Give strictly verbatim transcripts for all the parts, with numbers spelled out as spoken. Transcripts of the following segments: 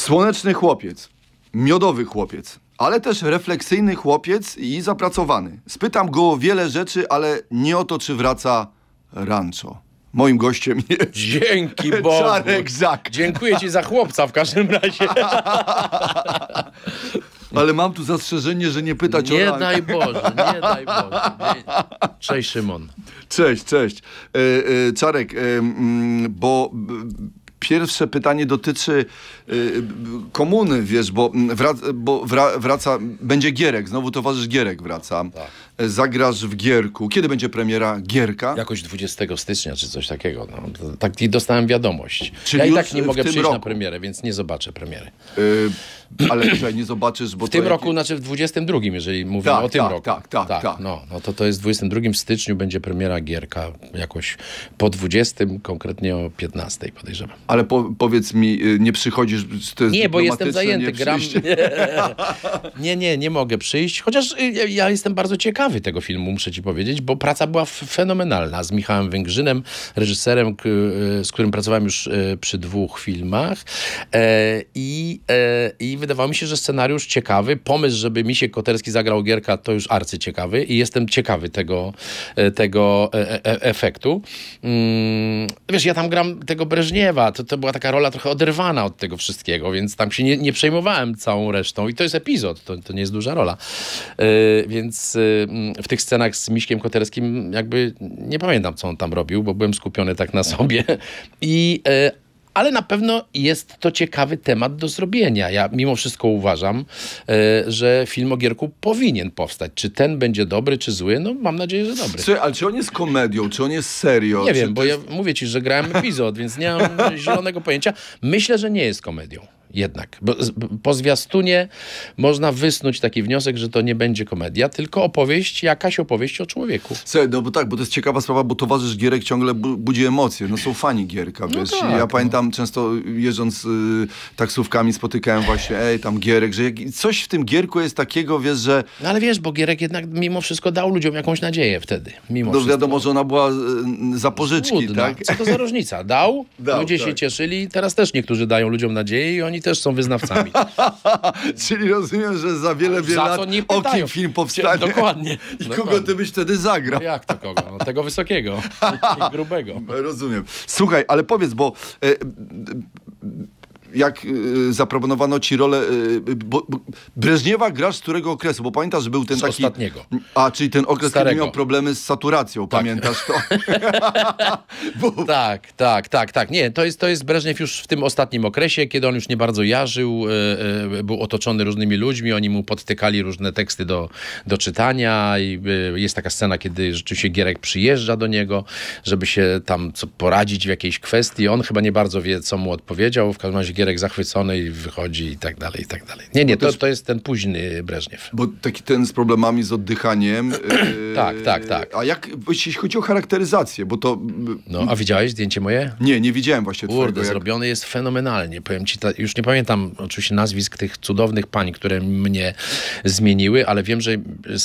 Słoneczny chłopiec, miodowy chłopiec, ale też refleksyjny chłopiec i zapracowany. Spytam go o wiele rzeczy, ale nie o to, czy wraca Ranczo. Moim gościem jest... Dzięki Bogu! Czarek Zak. Dziękuję ci za chłopca w każdym razie. Ale mam tu zastrzeżenie, że nie pytać nie o... Nie daj Boże, nie daj Boże. Cześć Szymon. Cześć, cześć. Yy, yy, Czarek, yy, bo... Pierwsze pytanie dotyczy y, komuny, wiesz, bo, wraca, bo wra, wraca, będzie Gierek, znowu towarzysz Gierek wraca. Tak. Zagrasz w Gierku. Kiedy będzie premiera Gierka? Jakoś dwudziestego stycznia czy coś takiego. No. Tak dostałem wiadomość. Czyli ja i tak nie mogę przyjść roku. na premierę, więc nie zobaczę premiery. Yy, ale tutaj nie zobaczysz, bo... W tym roku, jak... znaczy w dwudziestym drugim, jeżeli mówimy tak, o tym tak, roku. Tak, tak, tak. tak. No, no to to jest w dwudziestym drugim styczniu będzie premiera Gierka, jakoś po dwudziestym, konkretnie o piętnastej podejrzewam. Ale po, powiedz mi, nie przychodzisz... To jest nie, bo jestem zajęty, nie gram... Nie, nie, nie mogę przyjść. Chociaż ja, ja jestem bardzo ciekawy tego filmu, muszę ci powiedzieć, bo praca była fenomenalna z Michałem Węgrzynem, reżyserem, z którym pracowałem już przy dwóch filmach. E, i, e, I wydawało mi się, że scenariusz ciekawy, pomysł, żeby Misiek Koterski zagrał Gierka, to już arcy ciekawy i jestem ciekawy tego, tego e, e, efektu. Mm, wiesz, ja tam gram tego Breżniewa, To, to była taka rola trochę oderwana od tego wszystkiego, więc tam się nie, nie przejmowałem całą resztą. I to jest epizod, to, to nie jest duża rola. Yy, więc yy, w tych scenach z Miśkiem Koterskim jakby nie pamiętam, co on tam robił, bo byłem skupiony tak na sobie. I... Yy, Ale na pewno jest to ciekawy temat do zrobienia. Ja mimo wszystko uważam, e, że film o Gierku powinien powstać. Czy ten będzie dobry, czy zły? No mam nadzieję, że dobry. Czy, ale czy on jest komedią? Czy on jest serio? Nie czy wiem, bo jest... ja mówię ci, że grałem epizod, więc nie mam zielonego pojęcia. Myślę, że nie jest komedią. Jednak. Bo po zwiastunie można wysnuć taki wniosek, że to nie będzie komedia, tylko opowieść, jakaś opowieść o człowieku. Słuchaj, no bo tak, bo to jest ciekawa sprawa, bo towarzysz Gierek ciągle bu budzi emocje. No są fani Gierka, no wiesz. Tak, ja no. pamiętam, często jeżdżąc y, taksówkami spotykałem właśnie, ej, tam Gierek, że jak, coś w tym Gierku jest takiego, wiesz, że... No ale wiesz, bo Gierek jednak mimo wszystko dał ludziom jakąś nadzieję wtedy. Mimo no wiadomo, że ona była y, za pożyczki, Złudna. tak? Co to za różnica? Dał, dał ludzie tak. się cieszyli, teraz też niektórzy dają ludziom nadzieję i oni też są wyznawcami. Czyli rozumiem, że za wiele, wiele lat o kim film powstanie. Dokładnie. I kogo dokładnie. ty byś wtedy zagrał? No jak to kogo? No, tego wysokiego i grubego. Rozumiem. Słuchaj, ale powiedz, bo e, e, jak e, zaproponowano ci rolę, e, bo, bo Breżniewa grasz z którego okresu? Bo pamiętasz, że był ten z taki... ostatniego. A, czyli ten okres, Starego. Kiedy miał problemy z saturacją, tak. pamiętasz to? bo... Tak, tak, tak, tak. Nie, to jest, to jest Breżniew już w tym ostatnim okresie, kiedy on już nie bardzo jarzył, y, y, był otoczony różnymi ludźmi, oni mu podtykali różne teksty do, do czytania i y, jest taka scena, kiedy rzeczywiście Gierek przyjeżdża do niego, żeby się tam co, poradzić w jakiejś kwestii. On chyba nie bardzo wie, co mu odpowiedział, w każdym razie Gierek zachwycony i wychodzi i tak dalej, i tak dalej. Nie, nie, to, to jest ten późny Breżniew. Bo taki ten z problemami z oddychaniem. Yy, tak, tak, tak. A jak, jeśli chodzi o charakteryzację, bo to... No, a widziałeś zdjęcie moje? Nie, nie widziałem właśnie twojego. Kurde, zrobiony jest fenomenalnie. Powiem ci, ta, już nie pamiętam oczywiście nazwisk tych cudownych pań, które mnie zmieniły, ale wiem, że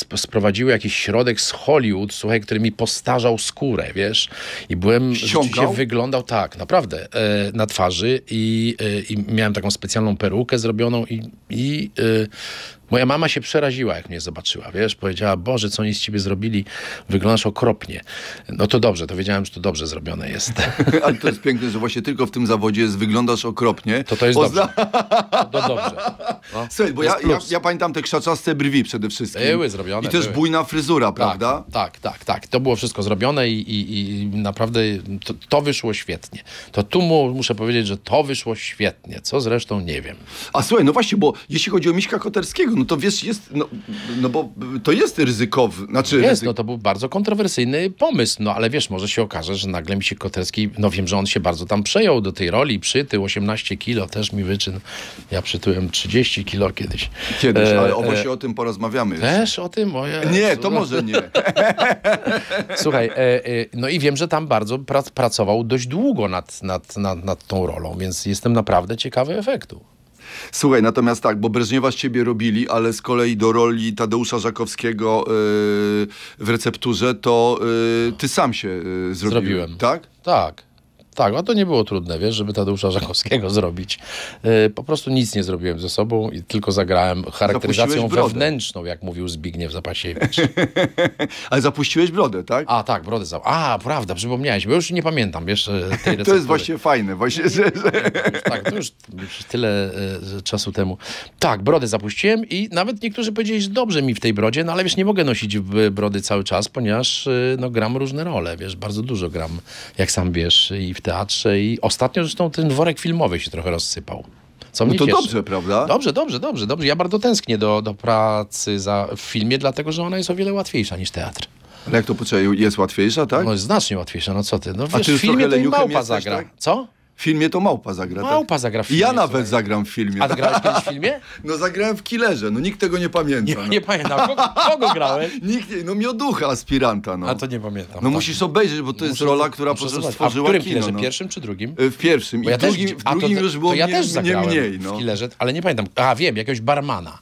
sp sprowadziły jakiś środek z Hollywood, słuchaj, który mi postarzał skórę, wiesz? I byłem... Ściągał? Wyglądał tak, naprawdę, e, na twarzy i... E, I miałem taką specjalną perukę zrobioną i, i yy, moja mama się przeraziła, jak mnie zobaczyła, wiesz, powiedziała, Boże, co oni z ciebie zrobili, wyglądasz okropnie. No to dobrze, to wiedziałem, że to dobrze zrobione jest. Ale to jest piękne, że właśnie tylko w tym zawodzie jest wyglądasz okropnie. To to jest Ozna... dobrze. To, to dobrze. No. Słuchaj, bo ja, ja, ja pamiętam te krzaczaste brwi przede wszystkim. Były zrobione. I też były. Bujna fryzura, prawda? Tak, tak, tak, tak. To było wszystko zrobione i, i, i naprawdę to, to wyszło świetnie. To tu mu, muszę powiedzieć, że to wyszło świetnie, co zresztą nie wiem. A słuchaj, no właśnie, bo jeśli chodzi o Miśka Koterskiego, no to wiesz, jest, no, no bo to jest ryzykowy. Znaczy jest, ryzyk... no to był bardzo kontrowersyjny pomysł, no ale wiesz, może się okaże, że nagle Misiek Koterski, no wiem, że on się bardzo tam przejął do tej roli, przytył osiemnaście kilo, też mi wyczyn. Ja przytyłem trzydzieści kilo kiedyś. Kiedyś, e, ale obo e, się o tym porozmawiamy. Też o tym? O Jezu. Nie, to może nie. Słuchaj, e, e, no i wiem, że tam bardzo prac, pracował dość długo nad, nad, nad, nad tą rolą, więc jestem naprawdę ciekawy efektu. Słuchaj, natomiast tak, bo Breżniewa z ciebie robili, ale z kolei do roli Tadeusza Żakowskiego yy, w recepturze to yy, ty sam się yy, zrobił, zrobiłem. Tak? Tak. Tak, a to nie było trudne, wiesz, żeby Tadeusza Żakowskiego zrobić. Yy, po prostu nic nie zrobiłem ze sobą i tylko zagrałem charakteryzacją wewnętrzną, jak mówił Zbigniew Zapasiewicz. Ale zapuściłeś brodę, tak? A, tak, brodę za... A, prawda, przypomniałeś, bo już nie pamiętam, wiesz, tej receptury. To jest właśnie fajne, właśnie, że... Tak, to już tyle y, czasu temu. Tak, brodę zapuściłem i nawet niektórzy powiedzieli, że dobrze mi w tej brodzie, no ale wiesz, nie mogę nosić brody cały czas, ponieważ y, no, gram różne role, wiesz, bardzo dużo gram, jak sam wiesz, i w teatrze i ostatnio zresztą ten worek filmowy się trochę rozsypał. Co no mnie to cieszy. Dobrze, prawda? Dobrze, dobrze, dobrze, dobrze. Ja bardzo tęsknię do, do pracy za, w filmie, dlatego że ona jest o wiele łatwiejsza niż teatr. Ale jak to poczekaj, jest łatwiejsza, tak? No jest znacznie łatwiejsza, no co ty? No wiesz, w filmie to małpa zagra. Tak? Co? W filmie to małpa zagra. Małpa tak? zagra w filmie. Ja nawet słuchaj. zagram w filmie. A ty grałeś kiedyś w filmie? No zagrałem w Killerze, no nikt tego nie pamięta. Nie, no. nie pamiętam. Kogo, kogo grałeś? Nikt nie, no Mioducha, aspiranta. No. A to nie pamiętam. No tak. musisz obejrzeć, bo to jest muszę, rola, która po prostu stworzyła kino. W którym Killerze? Pierwszym czy drugim? W pierwszym. Bo ja też, drugim, w drugim to, już było to ja mnie, też zagrałem mnie mniej. No. W Killerze, ale nie pamiętam. A wiem, jakiegoś barmana.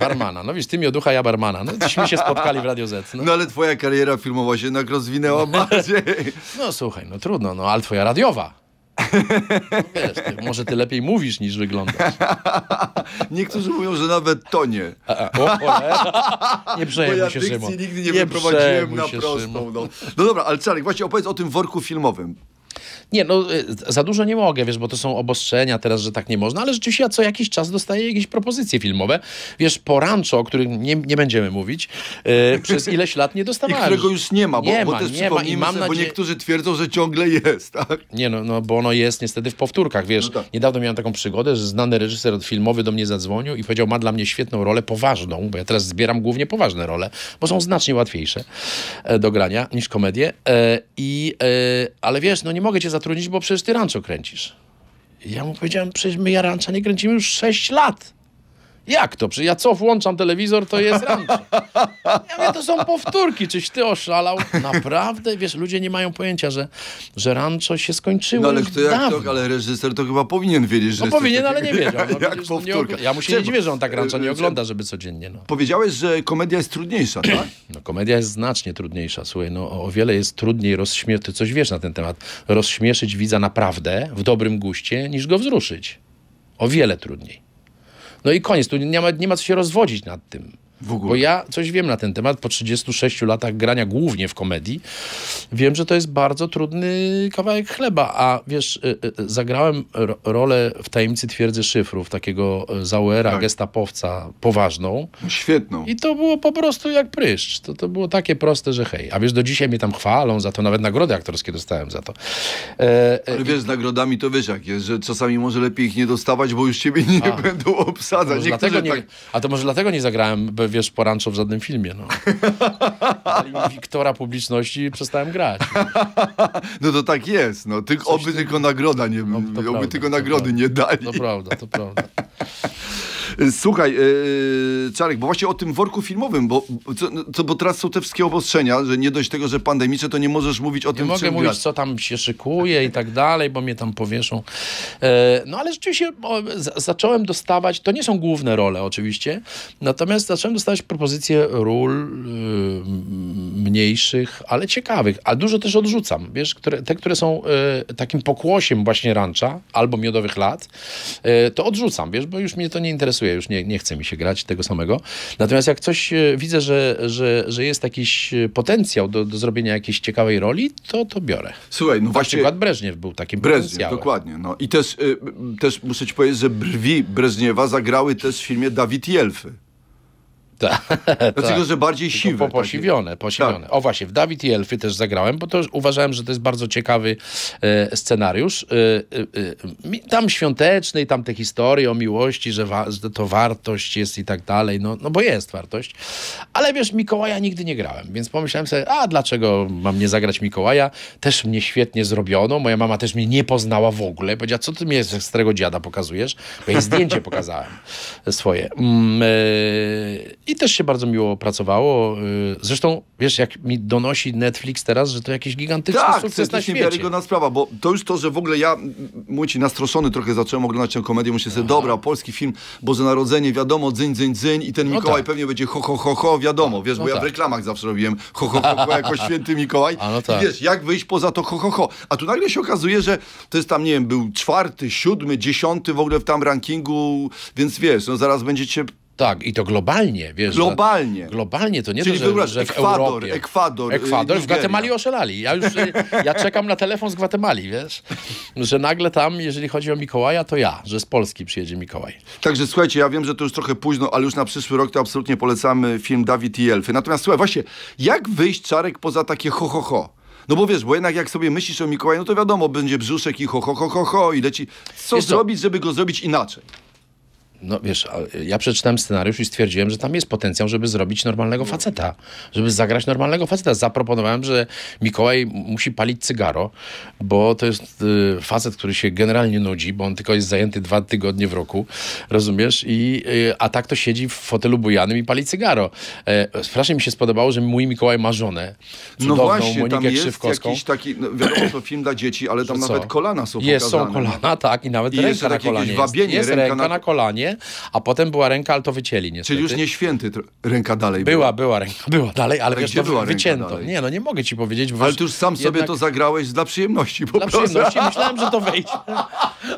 Barmana. No wiesz, ty Mioducha, ja barmana. No myśmy się spotkali w Radio Z. No. no ale twoja kariera filmowa się jednak rozwinęła bardziej. No słuchaj, no trudno, no ale twoja radiowa. Wiesz, ty, może ty lepiej mówisz niż wyglądasz. Niektórzy mówią, że nawet to nie. A, a, o, o, nie przejmuj się, Szymon. Ja nigdy nie, nie wyprowadziłem na prostą. No. no dobra, ale Czarek, właśnie opowiedz o tym worku filmowym. Nie, no za dużo nie mogę, wiesz, bo to są obostrzenia teraz, że tak nie można, ale rzeczywiście ja co jakiś czas dostaję jakieś propozycje filmowe. Wiesz, po Ranczo, o którym nie, nie będziemy mówić, yy, przez ileś lat nie dostawałem. I którego już nie ma, bo, nie bo ma, też nie ma. I mam sobie, nadzieję... bo niektórzy twierdzą, że ciągle jest, tak? Nie, no, no bo ono jest niestety w powtórkach, wiesz. No tak. Niedawno miałem taką przygodę, że znany reżyser filmowy do mnie zadzwonił i powiedział, ma dla mnie świetną rolę, poważną, bo ja teraz zbieram głównie poważne role, bo są znacznie łatwiejsze do grania niż komedie. I, ale wiesz, no nie mogę cię zatrudnić, bo przecież ty Ranczo kręcisz. I ja mu powiedziałem, przecież my ja Rancza nie kręcimy już sześć lat. Jak to? Przecież ja co włączam telewizor, to jest Ranczo. Ja mówię, to są powtórki. Czyś ty oszalał? Naprawdę? Wiesz, ludzie nie mają pojęcia, że, że Ranczo się skończyło. No ale kto jak to, ale reżyser to chyba powinien wiedzieć, że... No powinien, ale nie wiedział. No, jak powtórka. Nie, ja mu się nie dziwię, że on tak Ranczo nie ogląda, żeby codziennie. No. Powiedziałeś, że komedia jest trudniejsza, tak? No komedia jest znacznie trudniejsza. Słuchaj, no o wiele jest trudniej rozśmieszyć... Ty coś wiesz na ten temat. Rozśmieszyć widza naprawdę, w dobrym guście, niż go wzruszyć. O wiele trudniej. No i koniec, tu nie ma, nie ma co się rozwodzić nad tym. W ogóle. Bo ja coś wiem na ten temat, po trzydziestu sześciu latach grania głównie w komedii, wiem, że to jest bardzo trudny kawałek chleba, a wiesz, zagrałem rolę w Tajemnicy Twierdzy Szyfrów, takiego zauera, tak. gestapowca, poważną. Świetną. I to było po prostu jak pryszcz. To, to było takie proste, że hej. A wiesz, do dzisiaj mnie tam chwalą za to, nawet nagrody aktorskie dostałem za to. E, e, Ale wiesz, z nagrodami to wiesz jak jest, że czasami może lepiej ich nie dostawać, bo już ciebie nie a, będą obsadzać. Dlatego nie, tak... A to może dlatego nie zagrałem, wiesz, po Ranczo w żadnym filmie, no. Ale wiktora publiczności przestałem grać. No to tak jest, no. Tyl, oby ty... tylko nagroda nie... No, oby prawda, tylko nagrody prawda. nie dali. To prawda, to prawda. Słuchaj, yy, Czarek, bo właśnie o tym worku filmowym, bo, co, co, bo teraz są te wszystkie obostrzenia, że nie dość tego, że pandemiczne, to nie możesz mówić o tym, czym... Nie mogę mówić, grać. co tam się szykuje i tak dalej, bo mnie tam powieszą. Yy, no ale rzeczywiście o, zacząłem dostawać, to nie są główne role oczywiście, natomiast zacząłem dostawać propozycje ról yy, mniejszych, ale ciekawych, a dużo też odrzucam, wiesz, które, te, które są yy, takim pokłosiem właśnie Rancza albo Miodowych Lat, yy, to odrzucam, wiesz, bo już mnie to nie interesuje. Już nie, nie chce mi się grać tego samego. Natomiast jak coś e, widzę, że, że, że jest jakiś potencjał do, do zrobienia jakiejś ciekawej roli, to to biorę. Słuchaj, no na właśnie... przykład Breżniew był takim Breżniew, potencjałem. Dokładnie. No. I też, y, też muszę ci powiedzieć, że brwi Breżniewa zagrały też w filmie Dawid i Elfy. Dlatego, tak. że bardziej siwe. Posiwione, posiwione. Tak. O właśnie, w Dawid i Elfy też zagrałem, bo to uważałem, że to jest bardzo ciekawy e, scenariusz. E, e, tam świąteczny i tam te historie o miłości, że, wa, że to wartość jest i tak dalej, no, no bo jest wartość. Ale wiesz, Mikołaja nigdy nie grałem, więc pomyślałem sobie, a dlaczego mam nie zagrać Mikołaja? Też mnie świetnie zrobiono, moja mama też mnie nie poznała w ogóle. Powiedziała, co ty mnie z starego dziada pokazujesz? Bo jej zdjęcie pokazałem swoje. Mm, e, i też się bardzo miło pracowało. Zresztą, wiesz, jak mi donosi Netflix teraz, że to jakiś gigantyczny tak, sukces to na świecie. Tak, to jest niewiarygodna sprawa, bo to już to, że w ogóle ja, mój ci nastroszony trochę zacząłem oglądać tę komedię, myślę sobie, dobra, polski film, Boże Narodzenie, wiadomo, dzyń, dzyń, dzyń i ten Mikołaj no tak. pewnie będzie ho, ho, ho, ho, wiadomo, no, wiesz, no bo tak. ja w reklamach zawsze robiłem ho, ho, ho, ho jako święty Mikołaj. A no tak. I wiesz, jak wyjść poza to ho, ho, ho. A tu nagle się okazuje, że to jest tam, nie wiem, był czwarty, siódmy, dziesiąty w ogóle w tam rankingu, więc wiesz, no zaraz będziecie... Tak, i to globalnie, wiesz. Globalnie. Globalnie, to nie Czyli to, że, że w Ekwador, Europie. Ekwador, Ekwador. W Gwatemali oszalali. Ja już ja czekam na telefon z Gwatemali, wiesz. Że nagle tam, jeżeli chodzi o Mikołaja, to ja, że z Polski przyjedzie Mikołaj. Także słuchajcie, ja wiem, że to już trochę późno, ale już na przyszły rok to absolutnie polecamy film Dawid i Elfy. Natomiast słuchaj, właśnie, jak wyjść, Czarek, poza takie ho, ho, ho? No bo wiesz, bo jednak jak sobie myślisz o Mikołaju, no to wiadomo, będzie brzuszek i ho, ho, ho, ho, ho i leci. Co wiesz zrobić, co? żeby go zrobić inaczej? No wiesz, ja przeczytałem scenariusz i stwierdziłem, że tam jest potencjał, żeby zrobić normalnego faceta. Żeby zagrać normalnego faceta. Zaproponowałem, że Mikołaj musi palić cygaro, bo to jest y, facet, który się generalnie nudzi, bo on tylko jest zajęty dwa tygodnie w roku, rozumiesz? I, y, a tak to siedzi w fotelu bujanym i pali cygaro. E, strasznie mi się spodobało, że mój Mikołaj ma żonę. Cudowną no właśnie, Monikę tam jest jakiś taki, no, wiadomo, to film dla dzieci, ale tam nawet kolana są pokazane. Jest, są kolana, tak, i nawet I ręka jest na kolanie. Wabienie, jest ręka na, na kolanie. A potem była ręka, ale to wycięli niestety. Czyli już nie święty, ręka dalej była. Była, była ręka, była dalej, ale wiesz, to była wycięto. Nie, no nie mogę ci powiedzieć. Ale ty już sam jednak... sobie to zagrałeś dla przyjemności. Po dla prostu. przyjemności, myślałem, że to wejdzie.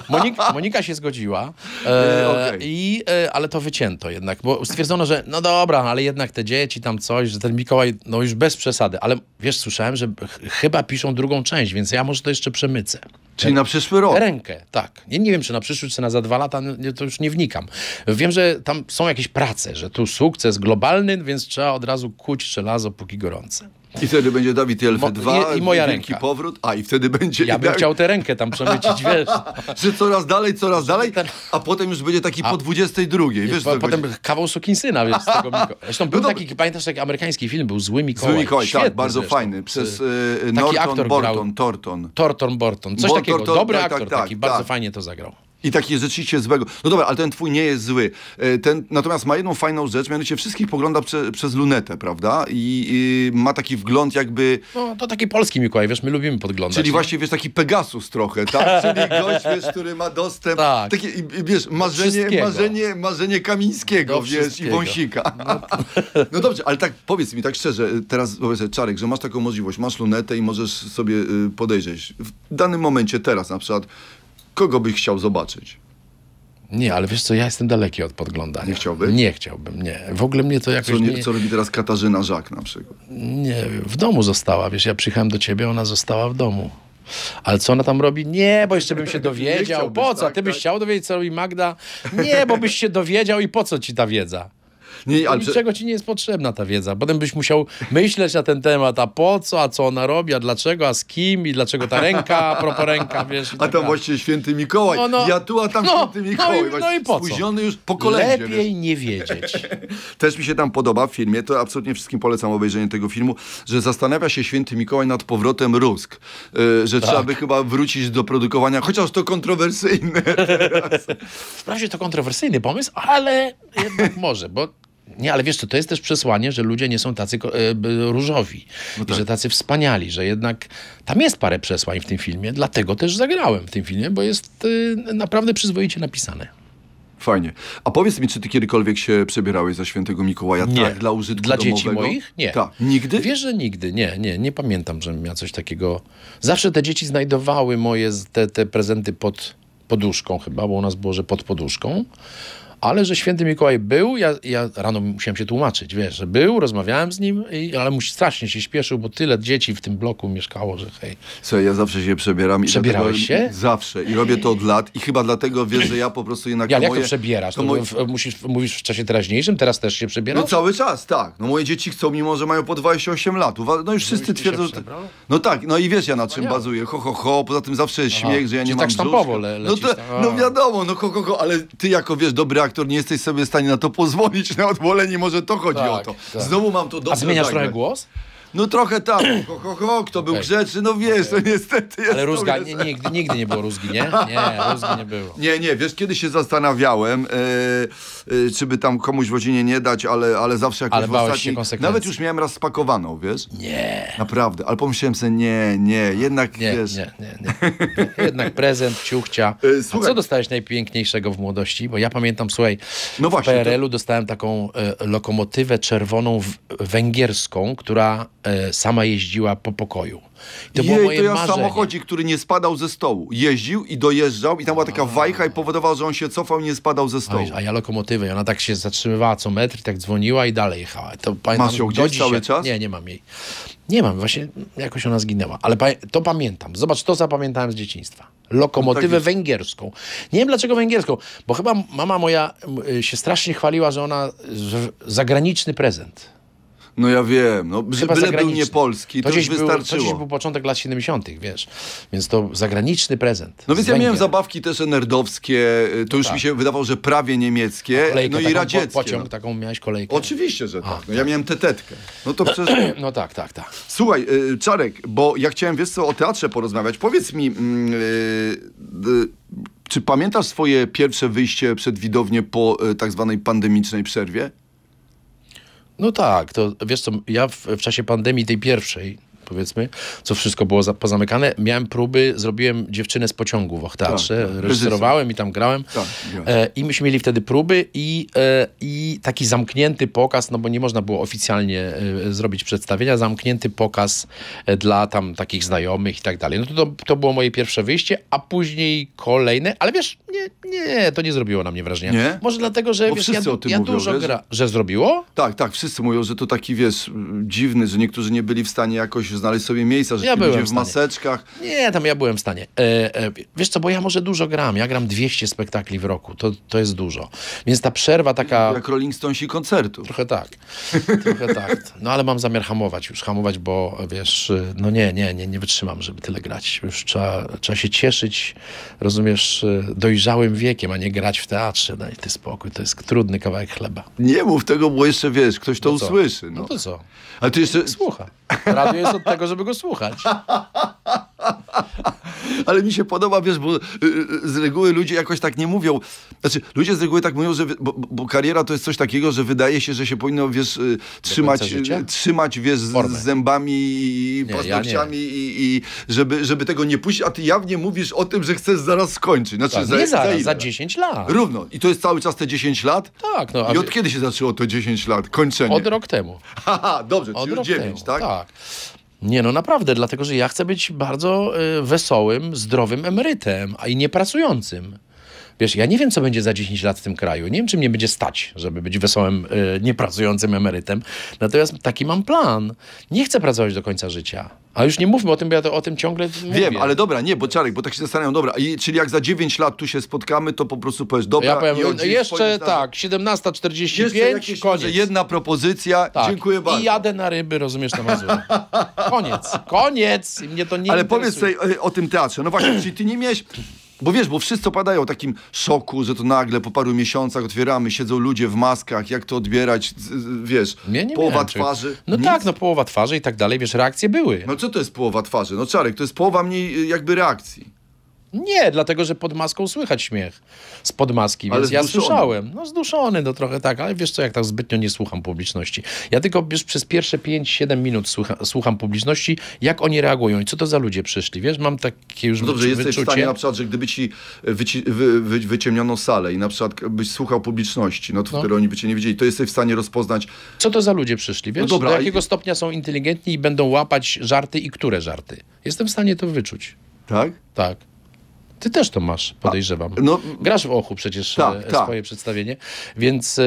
Monik, Monika się zgodziła, e, okay. i, e, ale to wycięto jednak, bo stwierdzono, że no dobra, ale jednak te dzieci tam coś, że ten Mikołaj, no już bez przesady, ale wiesz, słyszałem, że ch chyba piszą drugą część, więc ja może to jeszcze przemycę. Czyli na przyszły rok. Rękę, tak. Nie, nie wiem, czy na przyszły, czy na za dwa lata, to już nie wnikam. Wiem, że tam są jakieś prace, że tu sukces globalny, więc trzeba od razu kuć żelazo, póki gorące. I wtedy będzie Dawid i Elfy dwa, i, i moja ręka. Powrót, a i wtedy będzie... Ja bym Dawid... chciał tę rękę tam przemycić, wiesz. Że coraz dalej, coraz dalej, a potem już będzie taki a... po dwudziestej drugiej. Wiesz, po, potem będzie... kawał Sukinsyna, wiesz, z tego Mikołaja. Zresztą był no taki, dobra. pamiętasz, taki amerykański film, był Zły Mikołaj. Zły Mikołaj, świetny, tak, bardzo zresztą. fajny. Przez yy, Norton Borton, Torton. Torton Borton, coś Borton, takiego, Torton, dobry tak, aktor tak, tak, taki, tak, bardzo tak. fajnie to zagrał. I taki rzeczywiście złego. No dobra, ale ten twój nie jest zły. Ten, natomiast ma jedną fajną rzecz, mianowicie wszystkich pogląda prze, przez lunetę, prawda? I, i ma taki wgląd jakby... No to taki polski Mikołaj, wiesz, my lubimy podglądać. Czyli nie? właśnie, wiesz, taki Pegasus trochę, tak? Czyli gość, wiesz, który ma dostęp... Tak. Takie, wiesz, marzenie, marzenie, marzenie Kamińskiego, wiesz, i Wąsika. No, no dobrze, ale tak powiedz mi tak szczerze, teraz powiedz, Czarek, że masz taką możliwość, masz lunetę i możesz sobie podejrzeć. W danym momencie, teraz na przykład, kogo byś chciał zobaczyć? Nie, ale wiesz co, ja jestem daleki od podglądania. Nie chciałbym? Nie chciałbym, nie. W ogóle mnie to jakoś... Co, nie, nie... co robi teraz Katarzyna Żak na przykład? Nie, w domu została, wiesz, ja przyjechałem do ciebie, ona została w domu. Ale co ona tam robi? Nie, bo jeszcze bym się dowiedział. Po co? Ty byś chciał dowiedzieć, co robi Magda? Nie, bo byś się dowiedział i po co ci ta wiedza? Nie, ale... Niczego ci nie jest potrzebna ta wiedza. Potem byś musiał myśleć na ten temat, a po co, a co ona robi, a dlaczego, a z kim, i dlaczego ta ręka, a propos ręka, wiesz. I a tam tak właśnie święty Mikołaj. No, no, ja tu, a tam no, święty Mikołaj. No i, no i po spóźniony co? już po kolędzie. Lepiej wiesz. nie wiedzieć. Też mi się tam podoba w filmie, to absolutnie wszystkim polecam obejrzenie tego filmu, że zastanawia się święty Mikołaj nad powrotem Rusk. Yy, że tak. trzeba by chyba wrócić do produkowania, chociaż to kontrowersyjne. Wprawdzie to kontrowersyjny pomysł, ale jednak może, bo nie, ale wiesz co, to jest też przesłanie, że ludzie nie są tacy różowi, no tak. że tacy wspaniali, że jednak tam jest parę przesłań w tym filmie, dlatego też zagrałem w tym filmie, bo jest y, naprawdę przyzwoicie napisane. Fajnie. A powiedz mi, czy ty kiedykolwiek się przebierałeś za świętego Mikołaja? Nie. Tak, dla użytku Dla domowego? dzieci moich? Nie. Ta. Nigdy? Wiesz, że nigdy. Nie, nie, nie pamiętam, żebym miał coś takiego. Zawsze te dzieci znajdowały moje te, te prezenty pod poduszką chyba, bo u nas było, że pod poduszką. Ale że święty Mikołaj był, ja, ja rano musiałem się tłumaczyć, wiesz, że był, rozmawiałem z nim, i, ale mu strasznie się śpieszył, bo tyle dzieci w tym bloku mieszkało, że hej. Co, ja zawsze się przebieram. I Przebierałeś dlatego, się? Zawsze. I robię to od lat i chyba dlatego wiesz, że ja po prostu jednak... Ja, moje... jak to przebierasz? To to moje... w, musisz, mówisz w czasie teraźniejszym, teraz też się przebierasz? No cały czas, tak. No moje dzieci chcą, mimo że mają po dwadzieścia osiem lat. No już wszyscy twierdzą, że... No tak, no i wiesz ja na czym no bazuję. Ho, ho, ho. Poza tym zawsze jest śmiech, że ja nie Czyli mam tak sztampowo le, lecisz, no, to, no wiadomo, no ho, ho, ho. Ale ty jako, wiesz, dobry aktor, nie jesteś sobie w stanie na to pozwolić, na odwolenie, może to chodzi tak, o to. Tak. Znowu mam to dobre. A zmieniasz trochę głos? No trochę tam, ho, ho, ho, kto okay. był grzeczny, no wiesz, okay. to niestety jest... Ale rózga, nie, nigdy, nigdy nie było rózgi, nie? Nie, rózgi nie było. Nie, nie, wiesz, kiedy się zastanawiałem, yy, yy, czy by tam komuś w rodzinie nie dać, ale, ale zawsze jakoś ale w ostatniej... Nawet już miałem raz spakowaną, wiesz? Nie. Naprawdę, ale pomyślałem sobie, nie, nie, jednak nie, wiesz... Nie, nie, nie, nie. Jednak prezent, ciuchcia. Yy, A co dostałeś najpiękniejszego w młodości? Bo ja pamiętam, słuchaj, no w właśnie, P R L u to... dostałem taką y, lokomotywę czerwoną węgierską, która... sama jeździła po pokoju. To Jej, było moje to ja marzenie. Samochodzik, który nie spadał ze stołu. Jeździł i dojeżdżał i tam była taka wajcha i powodowała, że on się cofał i nie spadał ze stołu. A, a ja lokomotywę. Ona tak się zatrzymywała co metr, tak dzwoniła i dalej jechała. To pamiętam, masz ją gdzieś dzisiaj, cały czas? Nie, nie mam jej. Nie mam, właśnie jakoś ona zginęła. Ale pa, to pamiętam. Zobacz, to zapamiętałem z dzieciństwa. Lokomotywę no tak węgierską. Nie wiem dlaczego węgierską, bo chyba mama moja się strasznie chwaliła, że ona że zagraniczny prezent. No ja wiem, no, byle był nie polski, to, to już wystarczyło. Był, to był początek lat siedemdziesiątych, wiesz, więc to zagraniczny prezent. No więc ja miałem zabawki też nerdowskie, to już tak. mi się wydawało, że prawie niemieckie, kolejkę, no i radzieckie. Po, pociąg, no. taką miałeś kolejkę? Oczywiście, że tak. A, no, tak. Ja miałem tetetkę. No to przecież... No tak, tak, tak. Słuchaj, y, Czarek, bo ja chciałem, wiesz co, o teatrze porozmawiać. Powiedz mi... Y, y, czy pamiętasz swoje pierwsze wyjście przed widownię po y, tak zwanej pandemicznej przerwie? No tak, to wiesz co, ja w, w czasie pandemii tej pierwszej, powiedzmy, co wszystko było za, pozamykane, miałem próby, zrobiłem Dziewczynę z pociągu w Och Teatrze, tak, tak, reżyserowałem i tam grałem tak, e, i myśmy mieli wtedy próby i, e, i taki zamknięty pokaz, no bo nie można było oficjalnie e, zrobić przedstawienia, zamknięty pokaz e, dla tam takich znajomych i tak dalej. No to, to, to było moje pierwsze wyjście, a później kolejne, ale wiesz, nie, nie, to nie zrobiło na mnie wrażenia. Nie? Może dlatego, że wiesz, ja, ja mówią, dużo wiesz? gra, że zrobiło? Tak, tak, wszyscy mówią, że to taki, wiesz, dziwny, że niektórzy nie byli w stanie jakoś znaleźć sobie miejsca, że ja byłem ludzie w, w maseczkach. Nie, tam ja byłem w stanie. E, e, wiesz co, bo ja może dużo gram. Ja gram dwieście spektakli w roku. To, to jest dużo. Więc ta przerwa taka... Jak Rolling Stonesi koncertu. Trochę tak. Trochę tak. No ale mam zamiar hamować już. Hamować, bo wiesz, no nie, nie, nie, nie wytrzymam, żeby tyle grać. Już trzeba, trzeba się cieszyć, rozumiesz, dojrzałym wiekiem, a nie grać w teatrze. Daj ty spokój. To jest trudny kawałek chleba. Nie mów tego, bo jeszcze wiesz, ktoś to no usłyszy. No. no to co? Ale ty jeszcze... Słucha. Radio jest od tego, żeby go słuchać. Ale mi się podoba, wiesz, bo z reguły ludzie jakoś tak nie mówią. Znaczy, ludzie z reguły tak mówią, że bo, bo kariera to jest coś takiego, że wydaje się, że się powinno, wiesz, trzymać, trzymać wiesz, z, z zębami i nie, paznokciami ja i, i żeby, żeby tego nie puścić, a ty jawnie mówisz o tym, że chcesz zaraz skończyć. Znaczy, tak, za, nie zaraz, za, za dziesięć lat. Równo. I to jest cały czas te dziesięć lat? Tak. No, I od wie... kiedy się zaczęło to dziesięć lat? Kończenie. Od rok temu. Haha, dobrze, od czyli już dziewięć, tak? Tak. Nie, no naprawdę, dlatego, że ja chcę być bardzo y, wesołym, zdrowym emerytem, a i niepracującym. Wiesz, ja nie wiem, co będzie za dziesięć lat w tym kraju. Nie wiem, czy mnie będzie stać, żeby być wesołym, y, niepracującym emerytem. Natomiast taki mam plan. Nie chcę pracować do końca życia. A już nie mówmy o tym, bo ja to, o tym ciągle wiem, mówię. Wiem, ale dobra, nie, bo Czarek, bo tak się zastanawiam, dobra, i, czyli jak za dziewięć lat tu się spotkamy, to po prostu powiesz, dobra... Ja powiem, i no, jeszcze tak, siedemnasta czterdzieści pięć, koniec. Jedna propozycja, tak. Dziękuję bardzo. I jadę na ryby, rozumiesz, na Mazury. Koniec, koniec. I mnie to nie ale interesuje. Powiedz sobie o, o tym teatrze. No właśnie, czyli ty nie miałeś... Bo wiesz, bo wszyscy opadają o takim szoku, że to nagle po paru miesiącach otwieramy, siedzą ludzie w maskach, jak to odbierać, wiesz, nie, nie połowa miałem, twarzy. No nic? Tak, no połowa twarzy i tak dalej, wiesz, reakcje były. No co to jest połowa twarzy? No Czarek, to jest połowa mniej jakby reakcji. Nie, dlatego, że pod maską słychać śmiech. Spod maski, więc ja słyszałem. No zduszony, no trochę tak, ale wiesz co, jak tak zbytnio nie słucham publiczności. Ja tylko wiesz, przez pierwsze pięć siedem minut słucha, słucham publiczności, jak oni reagują i co to za ludzie przyszli. Wiesz, mam takie już no dobrze, wyczucie. Jesteś w stanie na przykład, że gdyby ci wyci wy wy wyciemniono salę i na przykład byś słuchał publiczności, no to no. Wtedy oni by cię nie widzieli, to jesteś w stanie rozpoznać... Co to za ludzie przyszli, wiesz? No dobra, do jakiego i... stopnia są inteligentni i będą łapać żarty i które żarty. Jestem w stanie to wyczuć. Tak? Tak. Ty też to masz, podejrzewam. A, no, grasz w Ochu przecież ta, ta. swoje przedstawienie, więc, e,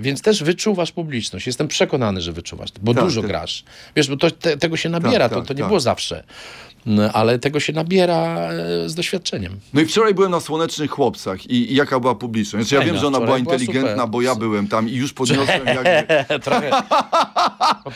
więc też wyczuwasz publiczność. Jestem przekonany, że wyczuwasz, bo ta, dużo ta. grasz. Wiesz, bo to, te, tego się nabiera, ta, ta, to, to nie ta. było zawsze. ale tego się nabiera z doświadczeniem. No i wczoraj byłem na Słonecznych Chłopcach i, i jaka była publiczność? Znaczy, ja wiem, że ona była inteligentna, była bo ja byłem tam i już podniosłem jakby... Trochę...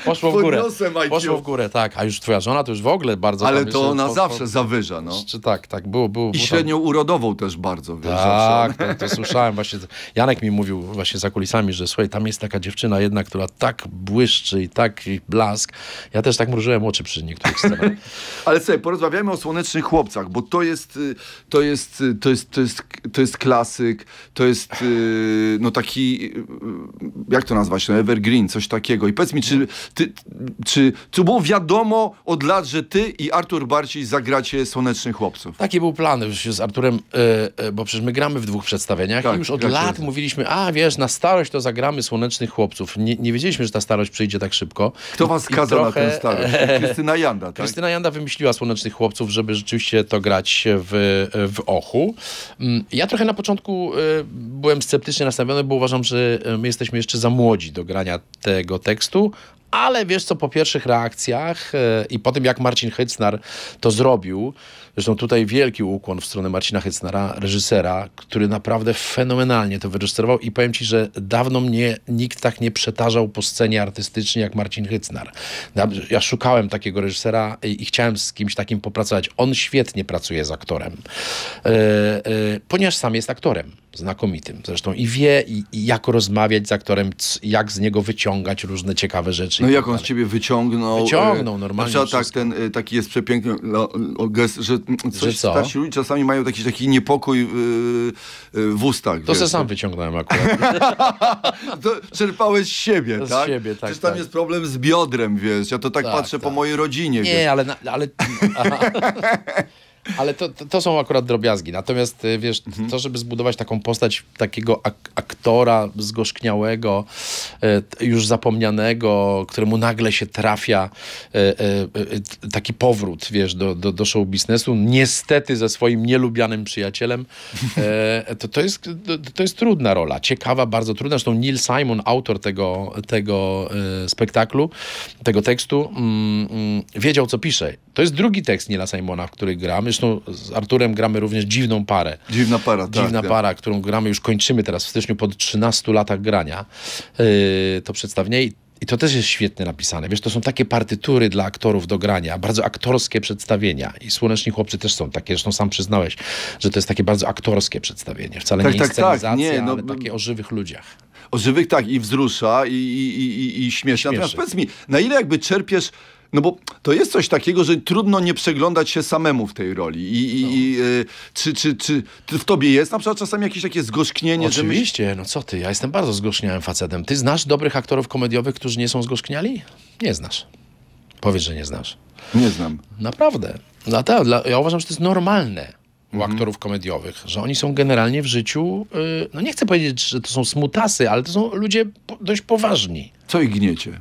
Poszło w górę. Poszło w górę, tak. A już twoja żona to już w ogóle bardzo... Ale to ona po, zawsze po... zawyża, no. Czy tak, tak, było, było. I było średnią tam... urodową też bardzo, wiesz, tak, zawsze. To, to słyszałem właśnie. Janek mi mówił właśnie za kulisami, że słuchaj, tam jest taka dziewczyna jedna, która tak błyszczy i tak blask. Ja też tak mrużyłem oczy przy niektórych scenach. Ale sobie porozmawiajmy o Słonecznych Chłopcach, bo to jest, to jest, to jest, to jest, to jest klasyk, to jest no taki, jak to nazwać, no evergreen, coś takiego. I powiedz mi, czy, ty, czy, czy było wiadomo od lat, że ty i Artur Barciś zagracie Słonecznych Chłopców? Taki był plan już z Arturem, bo przecież my gramy w dwóch przedstawieniach, tak, i już od lat mówiliśmy, a wiesz, na starość to zagramy Słonecznych Chłopców. Nie, nie wiedzieliśmy, że ta starość przyjdzie tak szybko. Kto was skazał trochę... na tę starość? Krystyna Janda, tak? Krystyna Janda wymyśliła Słonecznych Chłopców, żeby rzeczywiście to grać w, w Ochu. Ja trochę na początku byłem sceptycznie nastawiony, bo uważam, że my jesteśmy jeszcze za młodzi do grania tego tekstu. Ale wiesz co, po pierwszych reakcjach yy, i po tym, jak Marcin Hycnar to zrobił, zresztą tutaj wielki ukłon w stronę Marcina Hycnara, reżysera, który naprawdę fenomenalnie to wyreżyserował i powiem ci, że dawno mnie nikt tak nie przetarzał po scenie artystycznie jak Marcin Hycnar. Ja, ja szukałem takiego reżysera i, i chciałem z kimś takim popracować. On świetnie pracuje z aktorem, yy, yy, ponieważ sam jest aktorem znakomitym zresztą i wie, i, i jak rozmawiać z aktorem, jak z niego wyciągać różne ciekawe rzeczy. No jak on z ciebie wyciągnął... Wyciągnął normalnie. Na przykład tak, ten, taki jest przepiękny no, gest, że, coś, że starsi ludzie czasami mają taki, taki niepokój yy, w ustach. To se sam wyciągnąłem akurat. To czerpałeś z siebie, to tak? Z siebie, tak. Przecież tam tak. Jest problem z biodrem, wiesz. Ja to tak, tak patrzę tak. po mojej rodzinie, Nie, wiesz. ale... ale... Ale to, to, to są akurat drobiazgi. Natomiast, wiesz, mhm. to, żeby zbudować taką postać takiego ak aktora zgorzkniałego, e, już zapomnianego, któremu nagle się trafia e, e, taki powrót, wiesz, do, do, do show biznesu, niestety ze swoim nielubianym przyjacielem, e, to, to, jest, to, to jest trudna rola. Ciekawa, bardzo trudna. Zresztą Neil Simon, autor tego, tego e, spektaklu, tego tekstu, mm, mm, wiedział, co pisze. To jest drugi tekst Neila Simona, w który gramy. Zresztą z Arturem gramy również Dziwną Parę. Dziwna para, tak. Dziwna tak. para, którą gramy, już kończymy teraz w styczniu po trzynastu latach grania. Yy, to przedstawienie i, i to też jest świetnie napisane. Wiesz, to są takie partytury dla aktorów do grania, bardzo aktorskie przedstawienia. I Słoneczni Chłopcy też są takie, zresztą sam przyznałeś, że to jest takie bardzo aktorskie przedstawienie. Wcale tak, nie tak, inscenizacja, tak, nie, no, ale takie o żywych ludziach. O żywych, tak, i wzrusza, i, i, i, i śmieszy. Natomiast powiedz mi, na ile jakby czerpiesz... No bo to jest coś takiego, że trudno nie przeglądać się samemu w tej roli. I, i, no. i y, czy, czy, czy w tobie jest na przykład czasami jakieś takie zgorzknienie? Oczywiście, że my... no co ty, ja jestem bardzo zgorzkniałym facetem. Ty znasz dobrych aktorów komediowych, którzy nie są zgorzkniali? Nie znasz. Powiedz, że nie znasz. Nie znam. Naprawdę. Dla, dla, ja uważam, że to jest normalne u mhm. aktorów komediowych, że oni są generalnie w życiu, yy, no nie chcę powiedzieć, że to są smutasy, ale to są ludzie po, dość poważni. Co ich gniecie?